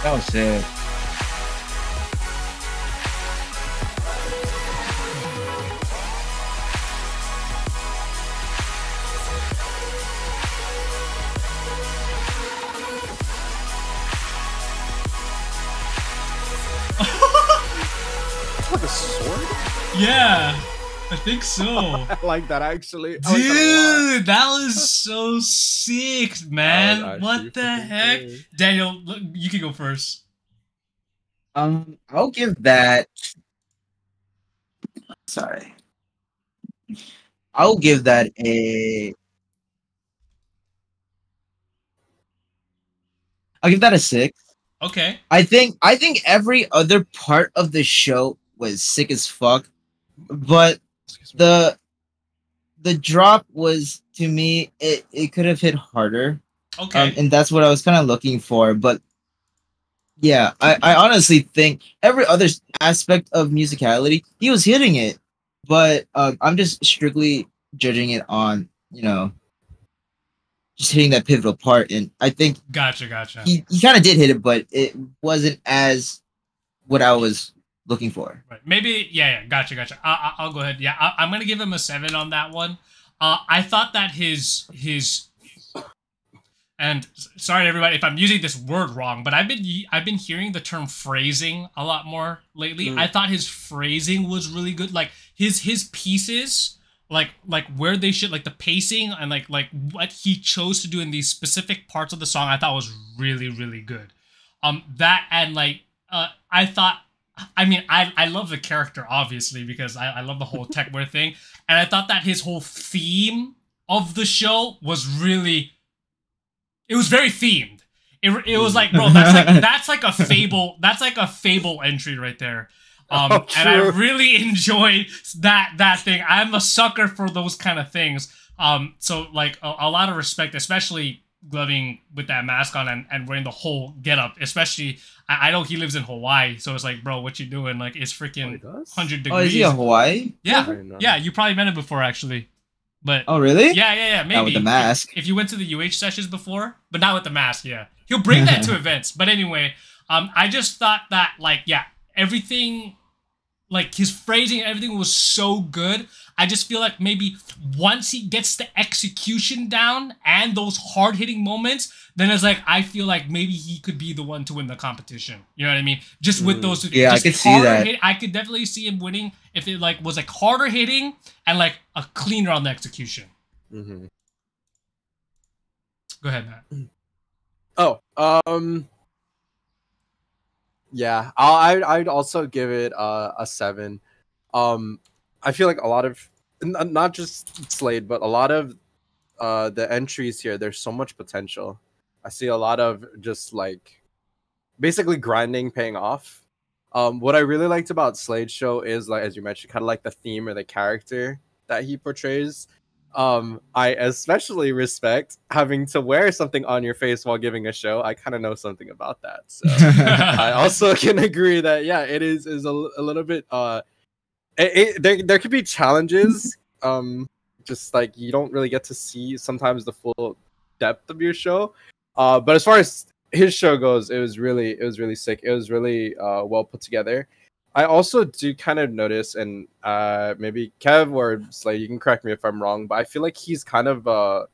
That was sick. Yeah, I think so. I like that actually. Dude, that, that was so sick, man. Oh, what the heck? Good. Daniel, look, you can go first. Um, I'll give that... Sorry. I'll give that a... I'll give that a six. Okay. I think, I think every other part of the show was sick as fuck. But the the drop was, to me, it, it could have hit harder. Okay. Um, and that's what I was kind of looking for. But yeah, I, I honestly think every other aspect of musicality, he was hitting it. But uh, I'm just strictly judging it on, you know, just hitting that pivotal part. And I think gotcha, gotcha. He, he kind of did hit it, but it wasn't as what I was looking for. Right. Maybe, yeah, yeah, gotcha, gotcha. I, I, I'll go ahead. Yeah, I, I'm going to give him a seven on that one. Uh, I thought that his, his And sorry, everybody, if I'm using this word wrong, but I've been I've been hearing the term phrasing a lot more lately. Mm. I thought his phrasing was really good. Like his his pieces, like like where they should, like the pacing and like like what he chose to do in these specific parts of the song, I thought was really really good. Um, that and like uh, I thought. I mean, I, I love the character, obviously, because I, I love the whole techwear thing. And I thought that his whole theme of the show was really... It was very themed. It, it was like, bro, that's like, that's like a Fable... That's like a Fable entry right there. Um, oh, and I really enjoyed that that thing. I'm a sucker for those kind of things. Um, so, like, a, a lot of respect, especially... Gloving with that mask on and, and wearing the whole getup, especially I, I know he lives in Hawaii, so it's like, bro, what you doing? Like, it's freaking oh, one hundred degrees. Oh, is he in Hawaii? Yeah, yeah, you probably met him before actually. But oh, really? Yeah, yeah, yeah. Maybe not with the mask. If, if you went to the U H sessions before, but not with the mask, yeah, he'll bring that to events. But anyway, um, I just thought that like, yeah, everything, like his phrasing, everything was so good. I just feel like maybe once he gets the execution down and those hard-hitting moments, then it's like, I feel like maybe he could be the one to win the competition. You know what I mean? Just with those... Mm, yeah, I could see that. Hit, I could definitely see him winning if it like was like harder hitting and like a cleaner on the execution. Mm-hmm. Go ahead, Matt. Oh, um... yeah, I'd, I'd also give it uh, a seven. Um... I feel like a lot of, not just Slade, but a lot of uh, the entries here, there's so much potential. I see a lot of just like, basically grinding paying off. Um, what I really liked about Slade's show is, like as you mentioned, kind of like the theme or the character that he portrays. Um, I especially respect having to wear something on your face while giving a show. I kind of know something about that. So I also can agree that, yeah, it is, is a, a little bit... Uh, It, it, there, there could be challenges, um, just like you don't really get to see sometimes the full depth of your show. Uh, but as far as his show goes, it was really, it was really sick. It was really uh, well put together. I also do kind of notice, and uh, maybe Kev or Slade, you can correct me if I'm wrong, but I feel like he's kind of uh,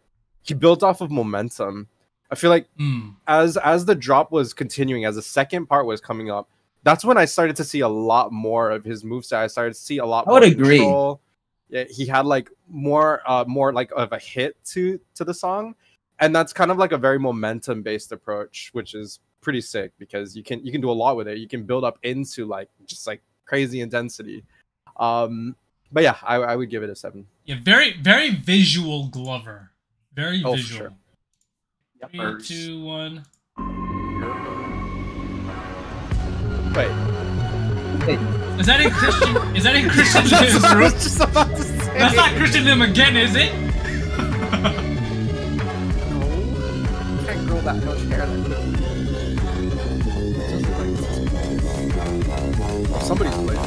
he built off of momentum. I feel like mm. as as the drop was continuing, as the second part was coming up. That's when I started to see a lot more of his moveset. I started to see a lot more control. I would agree. He had like more, uh, more like of a hit to to the song, and that's kind of like a very momentum-based approach, which is pretty sick because you can you can do a lot with it. You can build up into like just like crazy intensity. Um, but yeah, I, I would give it a seven. Yeah, very very visual Glover, very oh, visual. Sure. Three, two, one. Wait. Wait. Is that in Christian? Is that in Christian Lim's room? I was just about to say. That's not Christian Lim again, is it? No. You can't grow that much hair. Like... Somebody's late.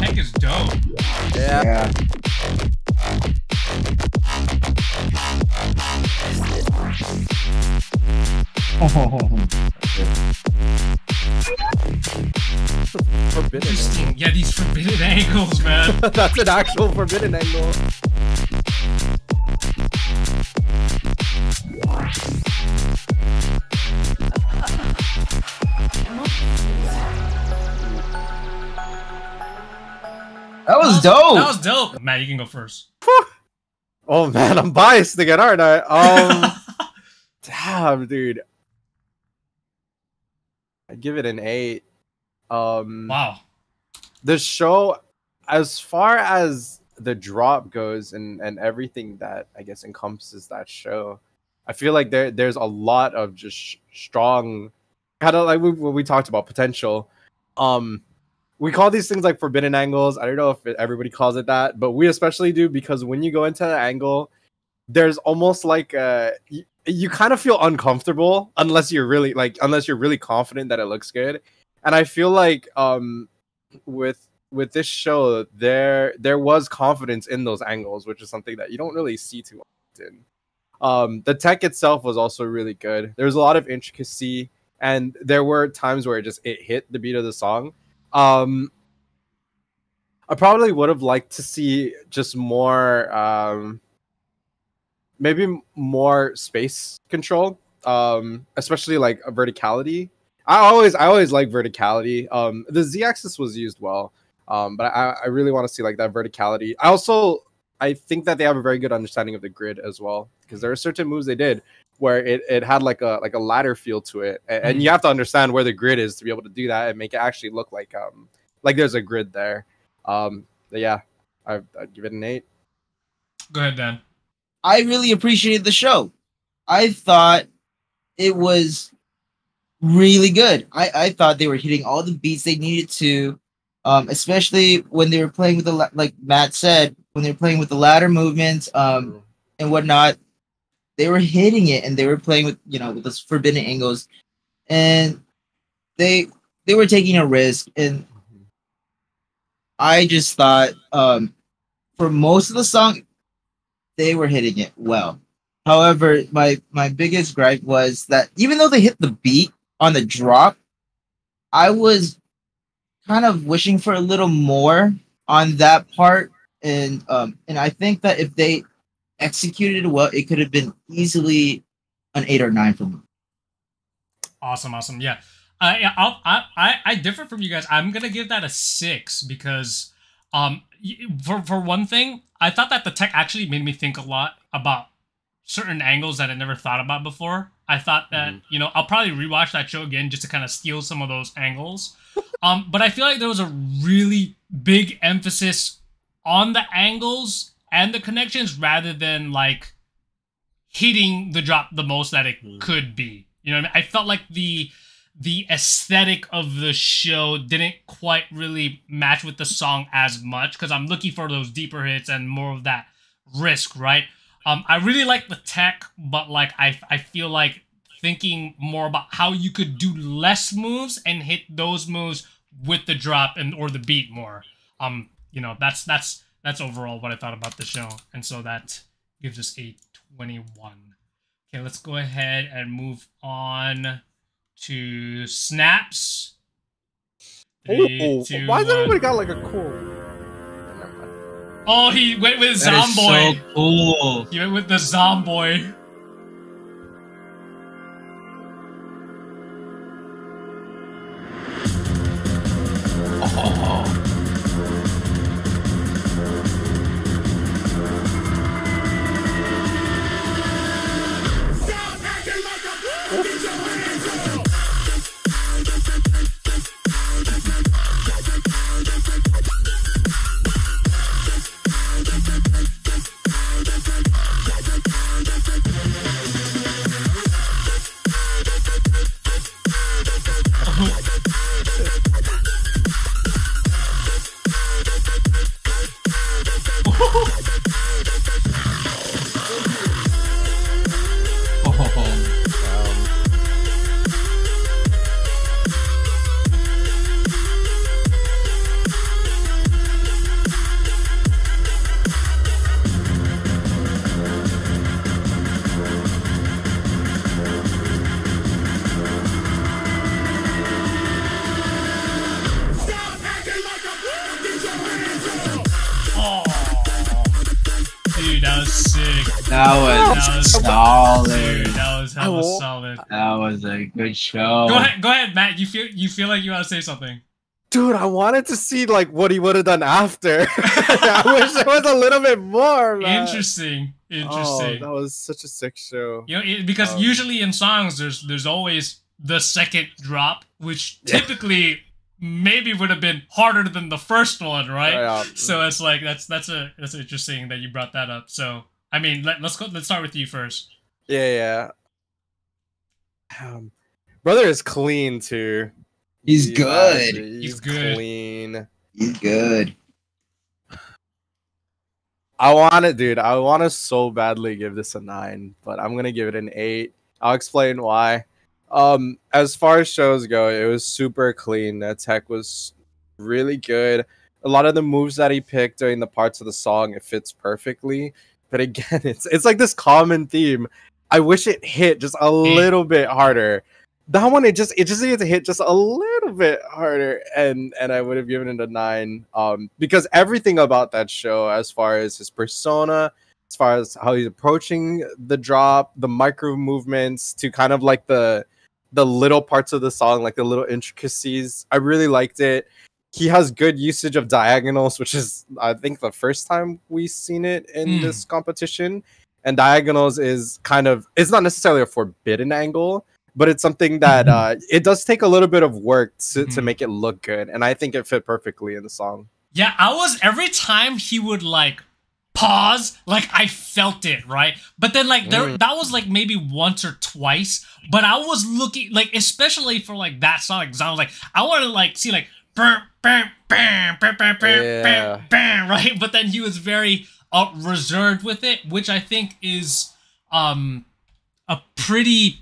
Heck is dope. Yeah. yeah. Interesting. Yeah, these forbidden angles, man. That's an actual forbidden angle. That was dope. That was dope. Matt, you can go first. Oh man, I'm biased again, aren't I? Um, damn, dude. I'd give it an eight. Um, wow. The show, as far as the drop goes, and and everything that I guess encompasses that show, I feel like there there's a lot of just strong, kind of like what we talked about, potential. Um. We call these things like forbidden angles. I don't know if everybody calls it that, but we especially do because when you go into the angle, there's almost like a, you, you kind of feel uncomfortable unless you're really like unless you're really confident that it looks good. And I feel like um, with with this show, there there was confidence in those angles, which is something that you don't really see too often. Um, the tech itself was also really good. There was a lot of intricacy, and there were times where it just it hit the beat of the song. Um, I probably would have liked to see just more, um, maybe more space control, um, especially like a verticality. I always, I always like verticality. Um, the Z-axis was used well, um, but I, I really want to see like that verticality. I also, I think that they have a very good understanding of the grid as well, because there are certain moves they did where it, it had like a like a ladder feel to it, and, and you have to understand where the grid is to be able to do that and make it actually look like um like there's a grid there. Um, but yeah, I, I'd give it an eight. Go ahead, Dan. I really appreciated the show. I thought it was really good. I, I thought they were hitting all the beats they needed to, um, especially when they were playing with the, like Matt said, when they were playing with the ladder movements um, and whatnot. They were hitting it, and they were playing with, you know, with those forbidden angles, and they they were taking a risk. And I just thought, um, for most of the song, they were hitting it well. However, my my biggest gripe was that even though they hit the beat on the drop, I was kind of wishing for a little more on that part, and um, and I think that if they executed well, it could have been easily an eight or nine for me. Awesome, awesome, yeah. Uh, yeah, I'll, I, I, I differ from you guys. I'm gonna give that a six because, um, for for one thing, I thought that the tech actually made me think a lot about certain angles that I never thought about before. I thought that mm. you know, I'll probably rewatch that show again just to kind of steal some of those angles. um, but I feel like there was a really big emphasis on the angles and the connections rather than like hitting the drop the most that it mm. could be. You know what I mean? I felt like the the aesthetic of the show didn't quite really match with the song as much because I'm looking for those deeper hits and more of that risk, right? Um, I really like the tech, but like I, I feel like thinking more about how you could do less moves and hit those moves with the drop and or the beat more. Um, you know, that's that's that's overall what I thought about the show, and so that gives us a twenty-one. Okay, let's go ahead and move on to snaps. Three, oh, two, why has everybody got like a cool? Oh, he went with that Zomboid. Is so cool. He went with the Zomboid. Solid. Dude, that was hella solid. That was a good show. Go ahead, go ahead, Matt. You feel you feel like you want to say something. Dude, I wanted to see like what he would have done after. I wish there was a little bit more. Man. Interesting, interesting. Oh, that was such a sick show. You know, it, because um, usually in songs, there's there's always the second drop, which typically yeah. maybe would have been harder than the first one, right? Yeah. So it's like that's that's a that's interesting that you brought that up. So. I mean, let, let's go. Let's start with you first. Yeah, yeah. Um, brother is clean too. He's, he's good. He's, he's good. Clean. He's good. I want it, dude. I want to so badly give this a nine, but I'm gonna give it an eight. I'll explain why. Um, as far as shows go, it was super clean. The tech was really good. A lot of the moves that he picked during the parts of the song, it fits perfectly. But again, it's it's like this common theme. I wish it hit just a little bit harder. That one, it just it just needed to hit just a little bit harder, and and I would have given it a nine. Um, because everything about that show, as far as his persona, as far as how he's approaching the drop, the micro movements, to kind of like the the little parts of the song, like the little intricacies, I really liked it. He has good usage of diagonals, which is, I think, the first time we've seen it in mm. this competition. And diagonals is kind of, it's not necessarily a forbidden angle, but it's something that mm-hmm. uh, it does take a little bit of work to, mm-hmm. to make it look good. And I think it fit perfectly in the song. Yeah, I was, every time he would like pause, like I felt it, right? But then like there, mm. that was like maybe once or twice, but I was looking, like, especially for like that song, because I was like, I want to like see like, bam, bam, bam, bam, bam, bam, bam, right? But then he was very uh, reserved with it, which I think is um, a pretty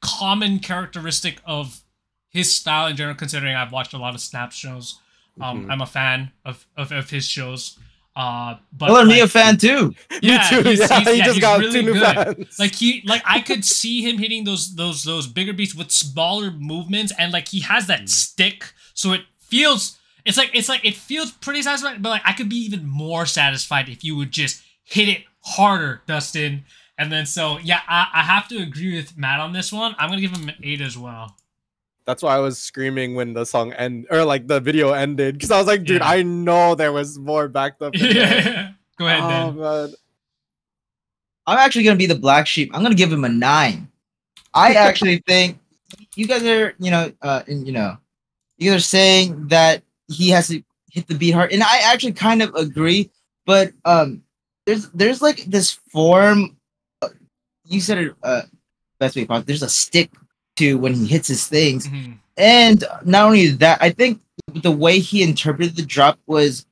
common characteristic of his style in general, considering I've watched a lot of Snap shows. Um, mm-hmm. I'm a fan of, of, of his shows. Uh, but well, I'm like, a fan too. Yeah, too. He's, yeah, he's, he yeah, just he's got really two new good. Fans. Like he, like I could see him hitting those those those bigger beats with smaller movements, and like he has that mm. stick, so it feels it's like it's like it feels pretty satisfying. But like I could be even more satisfied if you would just hit it harder, Dustin. And then so yeah, I, I have to agree with Matt on this one. I'm gonna give him an eight as well. That's why I was screaming when the song end or like the video ended, because I was like, dude, yeah. I know there was more backed up. Yeah. Go ahead, oh, man. I'm actually gonna be the black sheep. I'm gonna give him a nine. I actually think you guys are, you know, uh, and you know, you guys are saying that he has to hit the beat hard, and I actually kind of agree. But um, there's there's like this form. You said it uh, best way possible. There's a stick. When he hits his things, mm-hmm. and not only that, I think the way he interpreted the drop was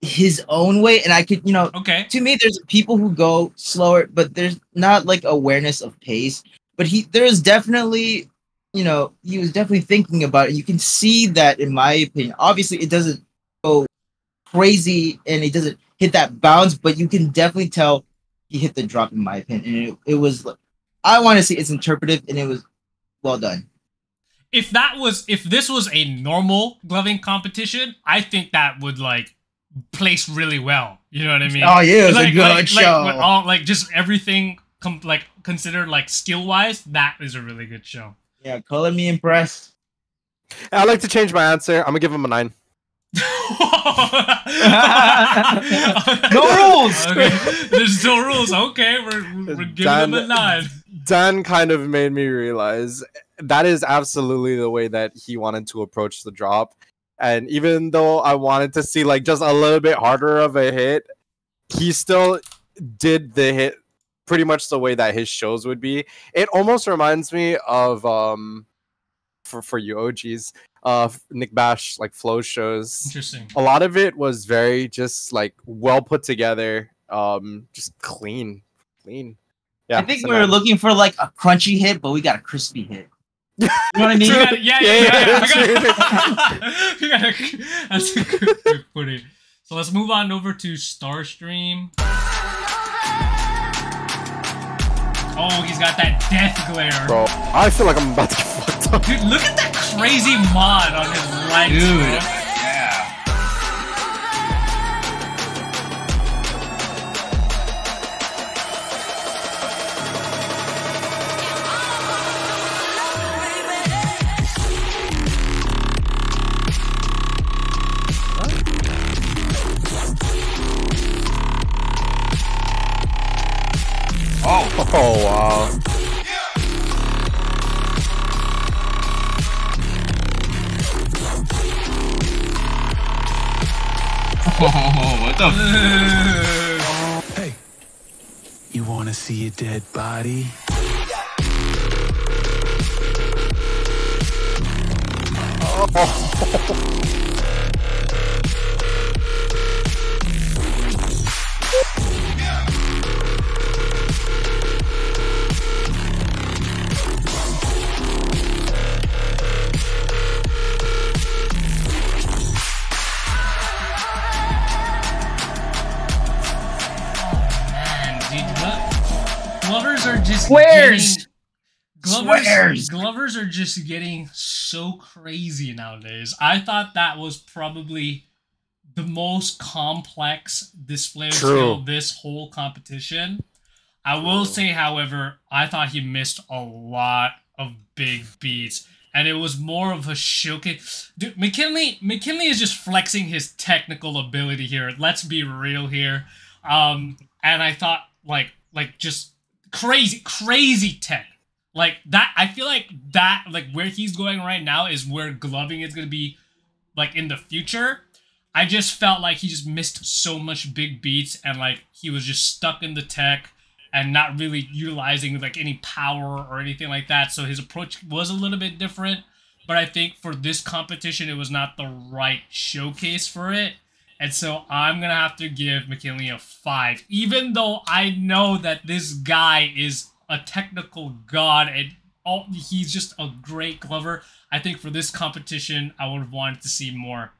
his own way, and I could, you know, okay. To me, there's people who go slower, but there's not like awareness of pace. But he, there is definitely, you know, he was definitely thinking about it. You can see that, in my opinion. Obviously, it doesn't go crazy, and it doesn't hit that bounce, but you can definitely tell he hit the drop, in my opinion. And it, it was, I want to say it's interpretive, and it was. Well done. If that was, if this was a normal gloving competition, I think that would like place really well. You know what I mean? Oh yeah, it's like, a good like, show. Like, all, like just everything, com like considered like skill wise, that is a really good show. Yeah, color me impressed. I'd like to change my answer. I'm gonna give him a nine. No rules. Okay. There's no rules. Okay, we're we're giving him a nine. Dan kind of made me realize that is absolutely the way that he wanted to approach the drop. And even though I wanted to see like just a little bit harder of a hit, he still did the hit pretty much the way that his shows would be. It almost reminds me of, um, for, for you O Gs, uh, Nick Bash, like flow shows. Interesting. A lot of it was very just like well put together, um, just clean, clean. Yeah, I think we were looking for like a crunchy hit, but we got a crispy hit. You know what I mean? Got, yeah, yeah, yeah. We got a, that's a good way to put it. So let's move on over to Starstream. Oh, he's got that death glare. Bro, I feel like I'm about to get fucked up. Dude, look at that crazy mod on his legs. Dude, bro. Yeah. Oh, oh wow. Oh, what the f- Hey. You wanna see a dead body? Oh. Swears! Glovers, Swears. Glovers are just getting so crazy nowadays. I thought that was probably the most complex display of skill this whole competition. I will say, however, I thought he missed a lot of big beats, and it was more of a showcase. Dude, McKinley, McKinley is just flexing his technical ability here. Let's be real here. Um, and I thought, like, like just crazy, crazy tech. Like that, I feel like that, like where he's going right now is where Gloving is going to be, like, in the future. I just felt like he just missed so much big beats, and like he was just stuck in the tech and not really utilizing like any power or anything like that. So his approach was a little bit different, but I think for this competition, it was not the right showcase for it. And so I'm going to have to give McKinley a five, even though I know that this guy is a technical god and all, he's just a great glover. I think for this competition, I would have wanted to see more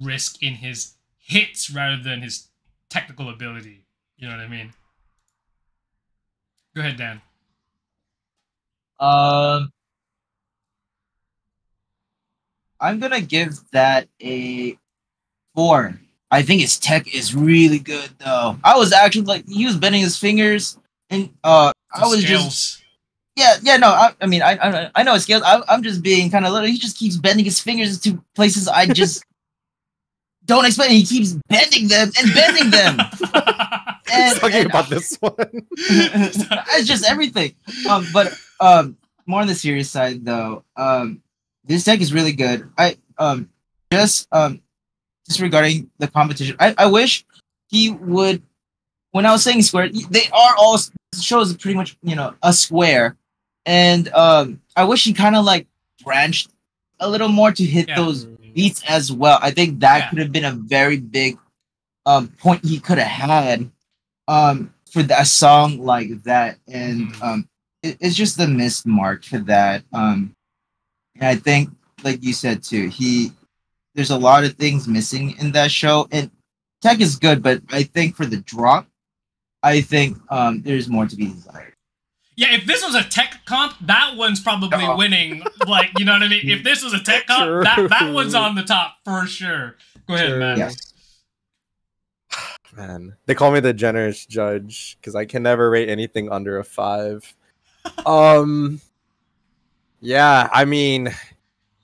risk in his hits rather than his technical ability. You know what I mean? Go ahead, Dan. Um, I'm gonna give that a four. I think his tech is really good, though. I was actually like, he was bending his fingers, and uh, the I was scales. just, yeah, yeah. No, I, I mean, I, I, I know his scales. I, I'm just being kind of little. He just keeps bending his fingers to places I just don't expect. He keeps bending them and bending them. And, talking and, about this one, it's just everything. Um, but um, more on the serious side, though, um, this deck is really good. I um, just um, just regarding the competition, I, I wish he would. When I was saying square, they are all shows pretty much, you know, a square, and um, I wish he kind of like branched a little more to hit yeah. those beats as well. I think that yeah. could have been a very big um point he could have had. Um, for that, a song like that, and um, it, it's just the missed mark for that. Um, and I think, like you said too, he there's a lot of things missing in that show. And tech is good, but I think for the drop, I think um, there's more to be desired. Yeah, if this was a tech comp, that one's probably oh. winning. Like, you know what I mean? If this was a tech comp, sure. that that one's on the top for sure. Go ahead, sure. man. Yes. Man, they call me the generous judge because I can never rate anything under a five. um, yeah, I mean,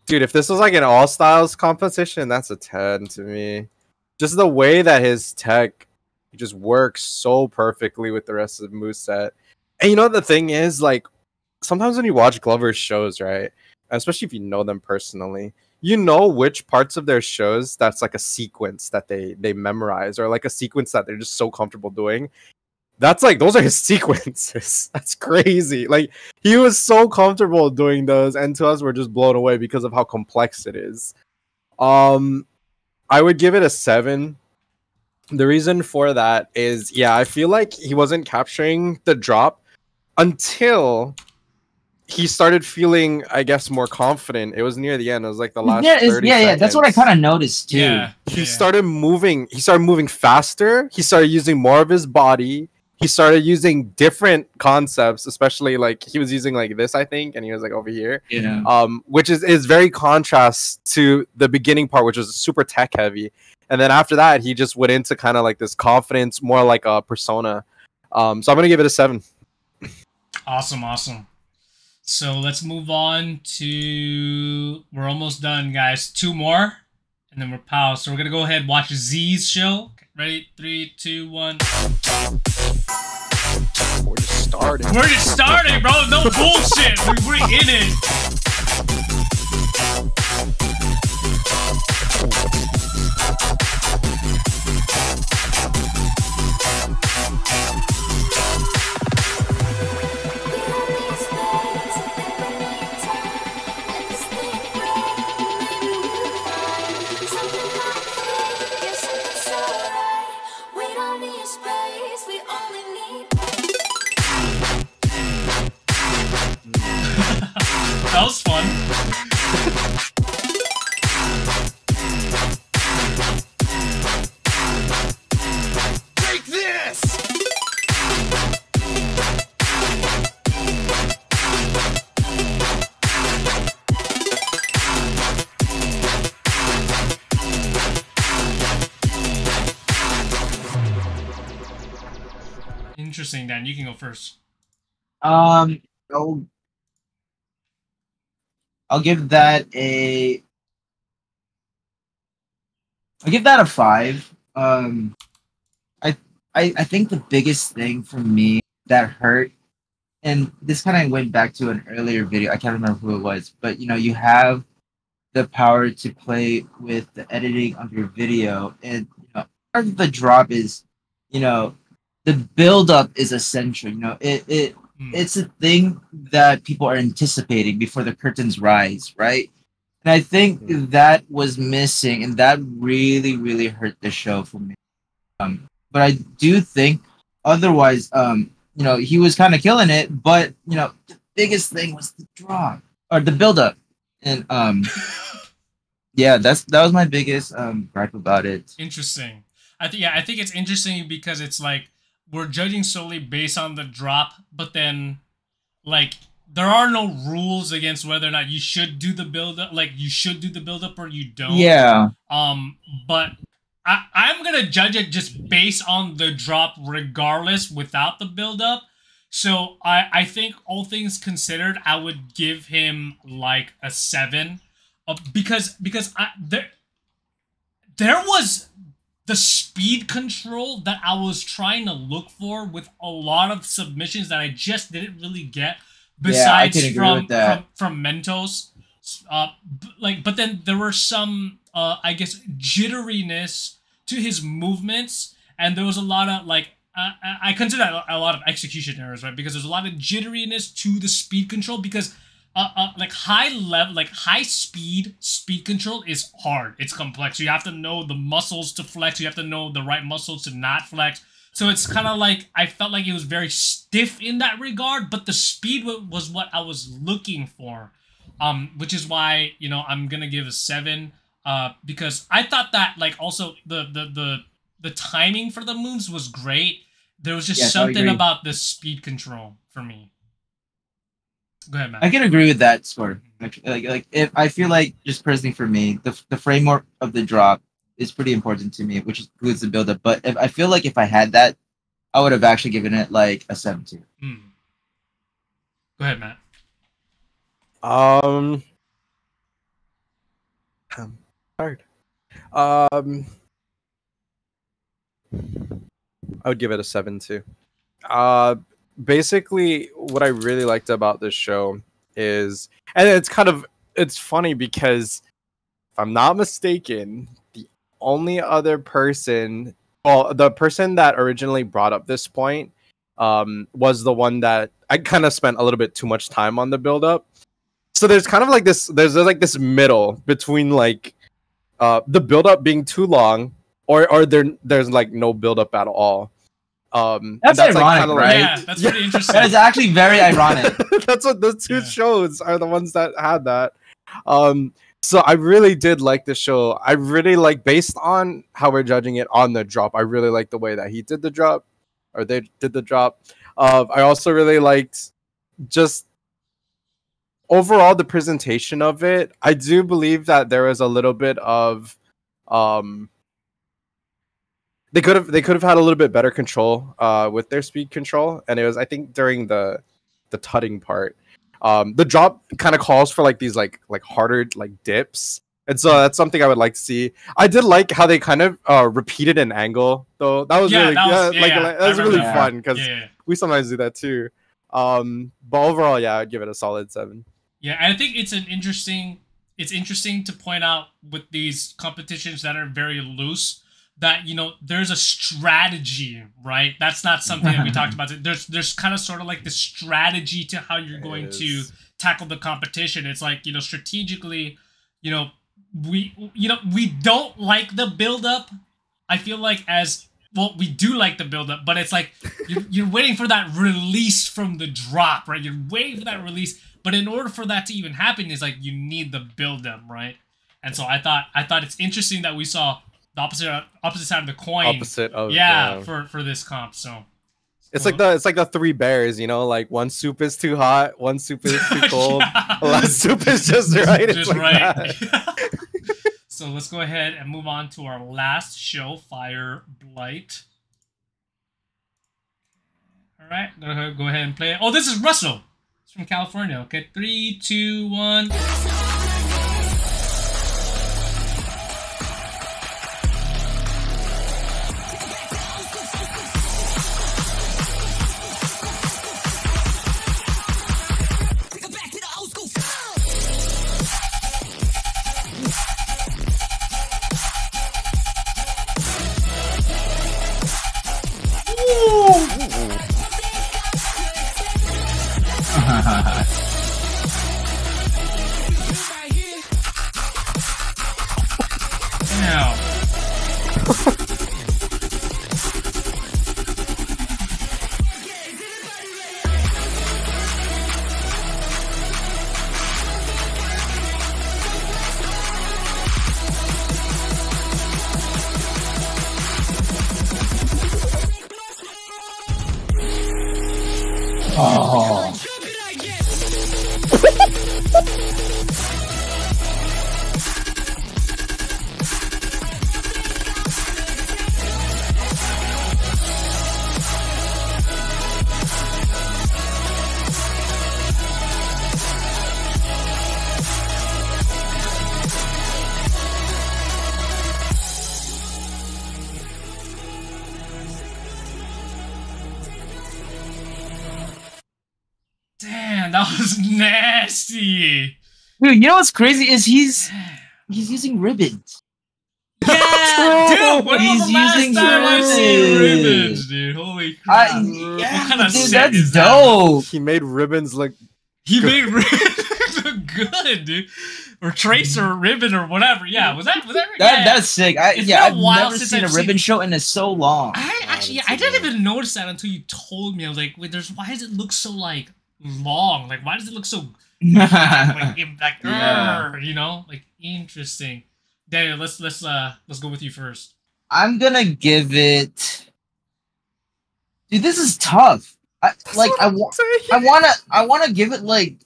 dude, if this was like an all styles competition, that's a ten to me. Just the way that his tech just works so perfectly with the rest of the moveset. And you know, the thing is, like, sometimes when you watch Glover's shows, right, especially if you know them personally, you know which parts of their shows that's like a sequence that they they memorize, or like a sequence that they're just so comfortable doing. That's like, those are his sequences. That's crazy. Like, he was so comfortable doing those, and to us, we're just blown away because of how complex it is. Um, I would give it a seven. The reason for that is, yeah, I feel like he wasn't capturing the drop until he started feeling, I guess, more confident. It was near the end. It was like the last yeah, thirty yeah, seconds. Yeah, that's what I kind of noticed too. Yeah, he yeah. started moving. He started moving faster. He started using more of his body. He started using different concepts, especially like he was using like this, I think, and he was like over here. Yeah. Um, which is is very contrast to the beginning part, which was super tech heavy. And then after that, he just went into kind of like this confidence, more like a persona. Um, so I'm gonna give it a seven. Awesome, awesome. So let's move on to... We're almost done, guys. Two more, and then we're paused. So we're going to go ahead and watch Z's show. Ready? Three, two, one. We're just starting. We're just starting, bro. No bullshit. We're, we're in it. That was fun. interesting, Dan. You can go first. Um, I'll, I'll give that a... I'll give that a five. Um, I, I, I think the biggest thing for me that hurt, and this kind of went back to an earlier video, I can't remember who it was, but you know, you have the power to play with the editing of your video, and you know, part of the drop is, you know, the build-up is essential. You know, it it mm. it's a thing that people are anticipating before the curtains rise, right? And I think mm. that was missing, and that really, really hurt the show for me. Um, but I do think, otherwise, um, you know, he was kind of killing it. But you know, the biggest thing was the drop or the build-up, and um, yeah, that's that was my biggest um gripe about it. Interesting. I think yeah, I think it's interesting because it's like, we're judging solely based on the drop, but then, like, there are no rules against whether or not you should do the build-up, like, you should do the build-up or you don't. Yeah. Um, but I, I'm gonna judge it just based on the drop regardless without the build-up. So I, I think all things considered, I would give him, like, a seven. Uh, because, because I, there, there was... the speed control that I was trying to look for with a lot of submissions that I just didn't really get. Besides yeah, from, from from Mentos, uh, like, but then there were some, uh, I guess, jitteriness to his movements, and there was a lot of like I, I consider that a lot of execution errors, right? Because there's a lot of jitteriness to the speed control because. Uh, uh, like high level, like high speed, speed control is hard. It's complex. You have to know the muscles to flex. You have to know the right muscles to not flex. So it's kind of like, I felt like it was very stiff in that regard, but the speed was what I was looking for. Um, which is why, you know, I'm going to give a seven, uh, because I thought that like also the, the, the, the timing for the moves was great. There was just yes, something about the speed control for me. Go ahead, Matt. I can agree with that score. Like, like, like, if I feel like, just personally for me, the the framework of the drop is pretty important to me, which includes the build-up. But if I feel like if I had that, I would have actually given it like a seven two. Mm. Go ahead, Matt. Um, I'm tired. Um, I would give it a seven two. Uh. Basically, what I really liked about this show is, and it's kind of, it's funny because, if I'm not mistaken, the only other person, well, the person that originally brought up this point um, was the one that I kind of spent a little bit too much time on the build-up. So there's kind of like this, there's like this middle between like uh, the build-up being too long, or, or there, there's like no build-up at all. Um, that's, that's ironic, like, right? Like, yeah, that's yeah. pretty interesting. That is actually very ironic. That's what those two yeah. shows are the ones that had that. Um, so I really did like the show. I really like, based on how we're judging it on the drop, I really like the way that he did the drop, or they did the drop. Uh, I also really liked just overall the presentation of it. I do believe that there was a little bit of... Um, They could have they could have had a little bit better control uh, with their speed control, and it was, I think, during the the tutting part. Um, the drop kind of calls for like these like like harder like dips, and so that's something I would like to see. I did like how they kind of uh, repeated an angle though. That was yeah, really that was, yeah, yeah, like, yeah. Like, that was really that. fun because yeah, yeah. we sometimes do that too. Um, but overall, yeah, I'd give it a solid seven. Yeah, I think it's an interesting it's interesting to point out with these competitions that are very loose, that, you know, there's a strategy, right? That's not something that we talked about. There's there's kind of sort of like the strategy to how you're going to tackle the competition. It's like, you know, strategically, you know, we you know, we don't like the build-up. I feel like as, well, we do like the build-up, but it's like you're, you're waiting for that release from the drop, right? You're waiting for that release. But in order for that to even happen, it's like you need the build-up, right? And so I thought I thought it's interesting that we saw the opposite opposite side of the coin. Opposite of yeah, yeah. for for this comp. So it's like the it's like the three bears, you know, like one soup is too hot, one soup is too cold, yeah. the last soup is just right. Just, just like right. So let's go ahead and move on to our last show, Fireblight. right, gonna go ahead and play it. Oh, this is Russell. It's from California. Okay, three, two, one. Dude, you know what's crazy is he's he's using ribbons. Yeah, dude, when he's was the last using time ribbons. I've seen ribbons, dude? Holy crap! Uh, yeah, what kind of dude, set that's is dope. That? He made ribbons look. He good. made ribbons look good, dude. Or trace or ribbon or whatever. Yeah, was that was that? that yeah. That's sick. I, yeah, I've never seen I've a ribbon seen... show in so long. I actually, oh, I didn't good. even notice that until you told me. I was like, wait, there's why does it look so like long? Like, why does it look so? like, like, like yeah. you know, like interesting. Daniel, let's let's uh let's go with you first. I'm gonna give it. Dude, this is tough. I That's like I want I wanna I wanna give it like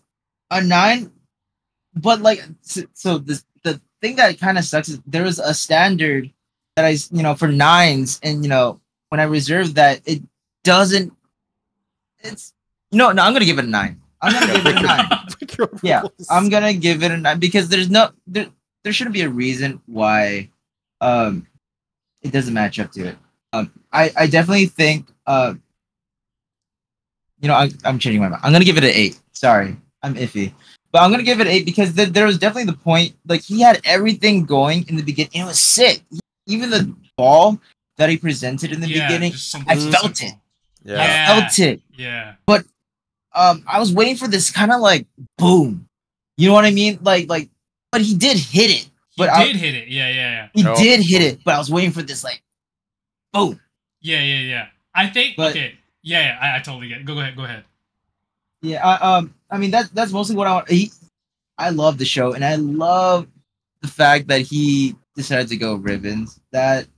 a nine, but like so, so the the thing that kind of sucks is there is a standard that I you know for nines, and you know when I reserve that it doesn't. It's no no. I'm gonna give it a nine. I'm gonna give it a nine. Yeah, I'm gonna give it a nine because there's no there there shouldn't be a reason why um it doesn't match up to it. Um I, I definitely think uh you know I I'm changing my mind. I'm gonna give it an eight. Sorry, I'm iffy. But I'm gonna give it an eight because th there was definitely the point like he had everything going in the beginning and it was sick. Even the ball that he presented in the yeah, beginning, I felt it. Yeah. I felt it. Yeah. But Um, I was waiting for this kind of like boom, you know what I mean? Like, like, but he did hit it. But he I, did hit it. Yeah, yeah, yeah. He oh. did hit it, but I was waiting for this like boom. Yeah, yeah, yeah. I think. But, okay. Yeah, yeah I, I totally get it. Go, go ahead. Go ahead. Yeah. I, um. I mean, that that's mostly what I want. He, I love the show, and I love the fact that he decided to go ribbons. That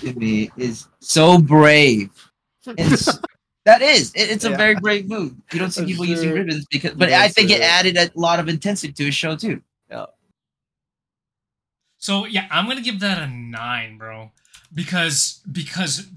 to me is so brave. And so, That is. It, it's yeah. a very brave move. You don't see I'm people sure. using ribbons because, but yeah, I think sure. it added a lot of intensity to his show too. Yeah. So yeah, I'm gonna give that a nine, bro, because because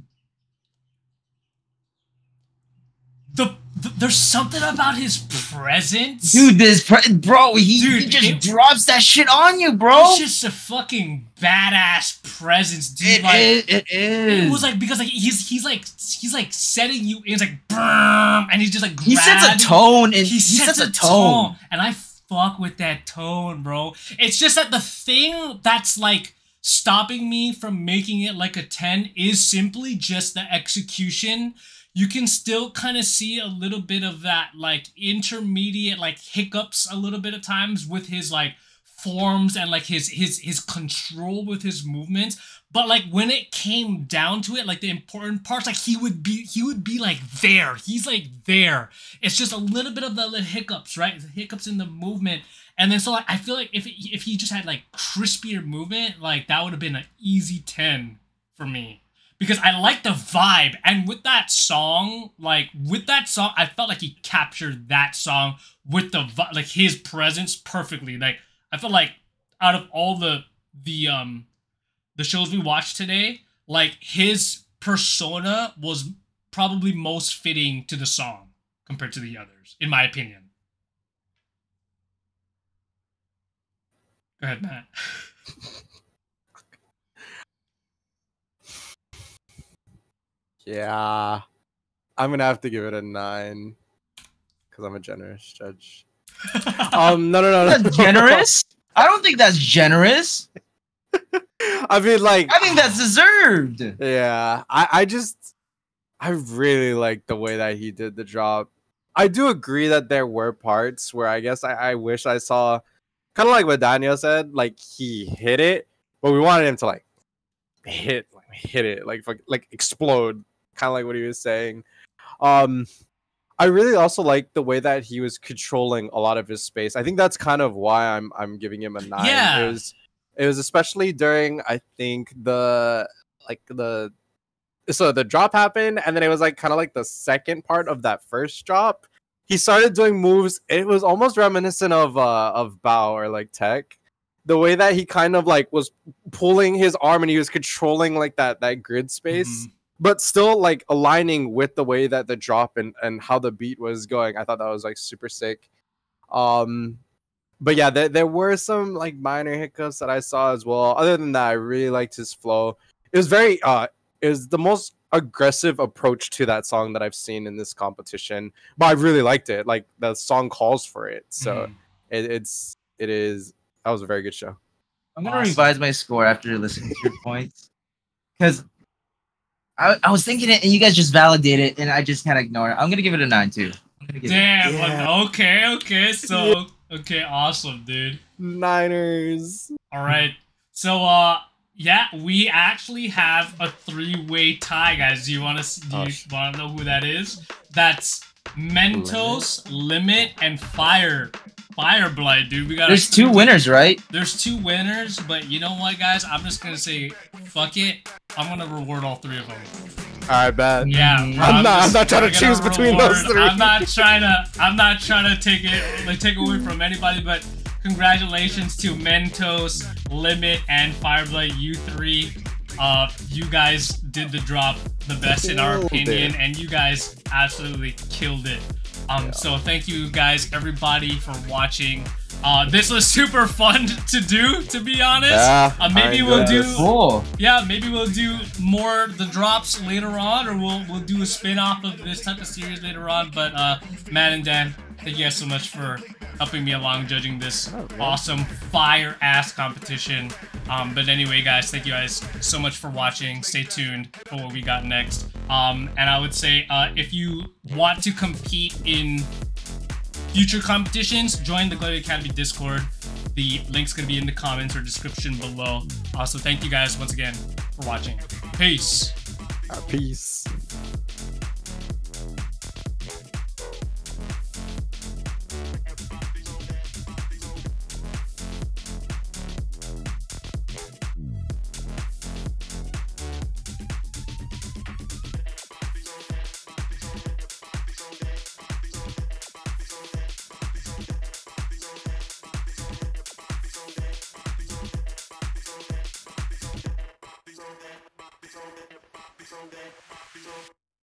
the, the there's something about his presence, dude. This pre bro, he, dude, he just it, drops that shit on you, bro. It's just a fucking badass presence, dude. It like, is. It is. It was like because like he's he's like he's like setting you. It's like boom, and he's just like he sets a tone, and he sets, he sets a, a tone. tone, and I fuck with that tone, bro. It's just that the thing that's like stopping me from making it like a ten is simply just the execution. You can still kind of see a little bit of that, like, intermediate, like, hiccups a little bit of times with his, like, forms and, like, his his his control with his movements. But, like, when it came down to it, like, the important parts, like, he would be, he would be like, there. He's, like, there. It's just a little bit of the, the hiccups, right? The hiccups in the movement. And then, so, like, I feel like if, it, if he just had, like, crispier movement, like, that would have been an easy ten for me. Because I like the vibe, and with that song, like, with that song, I felt like he captured that song with the, like, his presence perfectly. Like, I felt like out of all the, the, um, the shows we watched today, like, his persona was probably most fitting to the song compared to the others, in my opinion. Go ahead, Matt. Yeah. I'm going to have to give it a nine because I'm a generous judge. um, no, no, no, no. That's generous? I don't think that's generous. I mean, like... I think that's deserved. Yeah. I, I just... I really like the way that he did the drop. I do agree that there were parts where I guess I, I wish I saw... Kind of like what Daniel said. Like, he hit it. But we wanted him to, like, hit like hit it. Like, like explode. Kind of like what he was saying. Um... I really also like the way that he was controlling a lot of his space. I think that's kind of why I'm I'm giving him a nine. Yeah. It was it was especially during I think the like the so the drop happened and then it was like kind of like the second part of that first drop. He started doing moves. It was almost reminiscent of uh of Bao or like Tech. The way that he kind of like was pulling his arm and he was controlling like that that grid space. Mm-hmm. But still, like, aligning with the way that the drop and, and how the beat was going. I thought that was, like, super sick. Um, but, yeah, there, there were some, like, minor hiccups that I saw as well. Other than that, I really liked his flow. It was very, uh, it was the most aggressive approach to that song that I've seen in this competition. But I really liked it. Like, the song calls for it. So, mm. it, it's, it is, that was a very good show. I'm going to awesome. revise my score after listening to your points. Because... I, I was thinking it, and you guys just validate it, and I just kind of ignore it. I'm going to give it a nine, too. I'm gonna give Damn. It, yeah. Okay, okay. So, okay, awesome, dude. Niners. All right. So, uh, yeah, we actually have a three-way tie, guys. Do you want to do you want to know who that is? That's Mentos, Limit, and Fire. Fireblight, dude. We got There's two winners, right? There's two winners, but you know what, guys? I'm just going to say, fuck it. I'm going to reward all three of them. I bet. Yeah. Bro, I'm, I'm, not, I'm not trying to choose reward. between those three. I'm not trying to I'm not trying to take it like, take away from anybody, but congratulations to Mentos, Limit, and Fireblight. You three, uh, you guys did the drop the best in our opinion, and you guys absolutely killed it. Um, yeah. So thank you guys, everybody, for watching. Uh, this was super fun to do, to be honest. Yeah, uh, maybe we'll do. Cool. Yeah, maybe we'll do more the drops later on, or we'll we'll do a spin-off of this type of series later on. But uh, Matt and Dan, thank you guys so much for helping me along judging this oh, really? awesome fire-ass competition. Um, but anyway, guys, thank you guys so much for watching. Stay tuned for what we got next. Um, and I would say uh, if you want to compete in future competitions, join the Gloving Academy Discord. The link's going to be in the comments or description below. Uh, so thank you guys once again for watching. Peace. Uh, peace.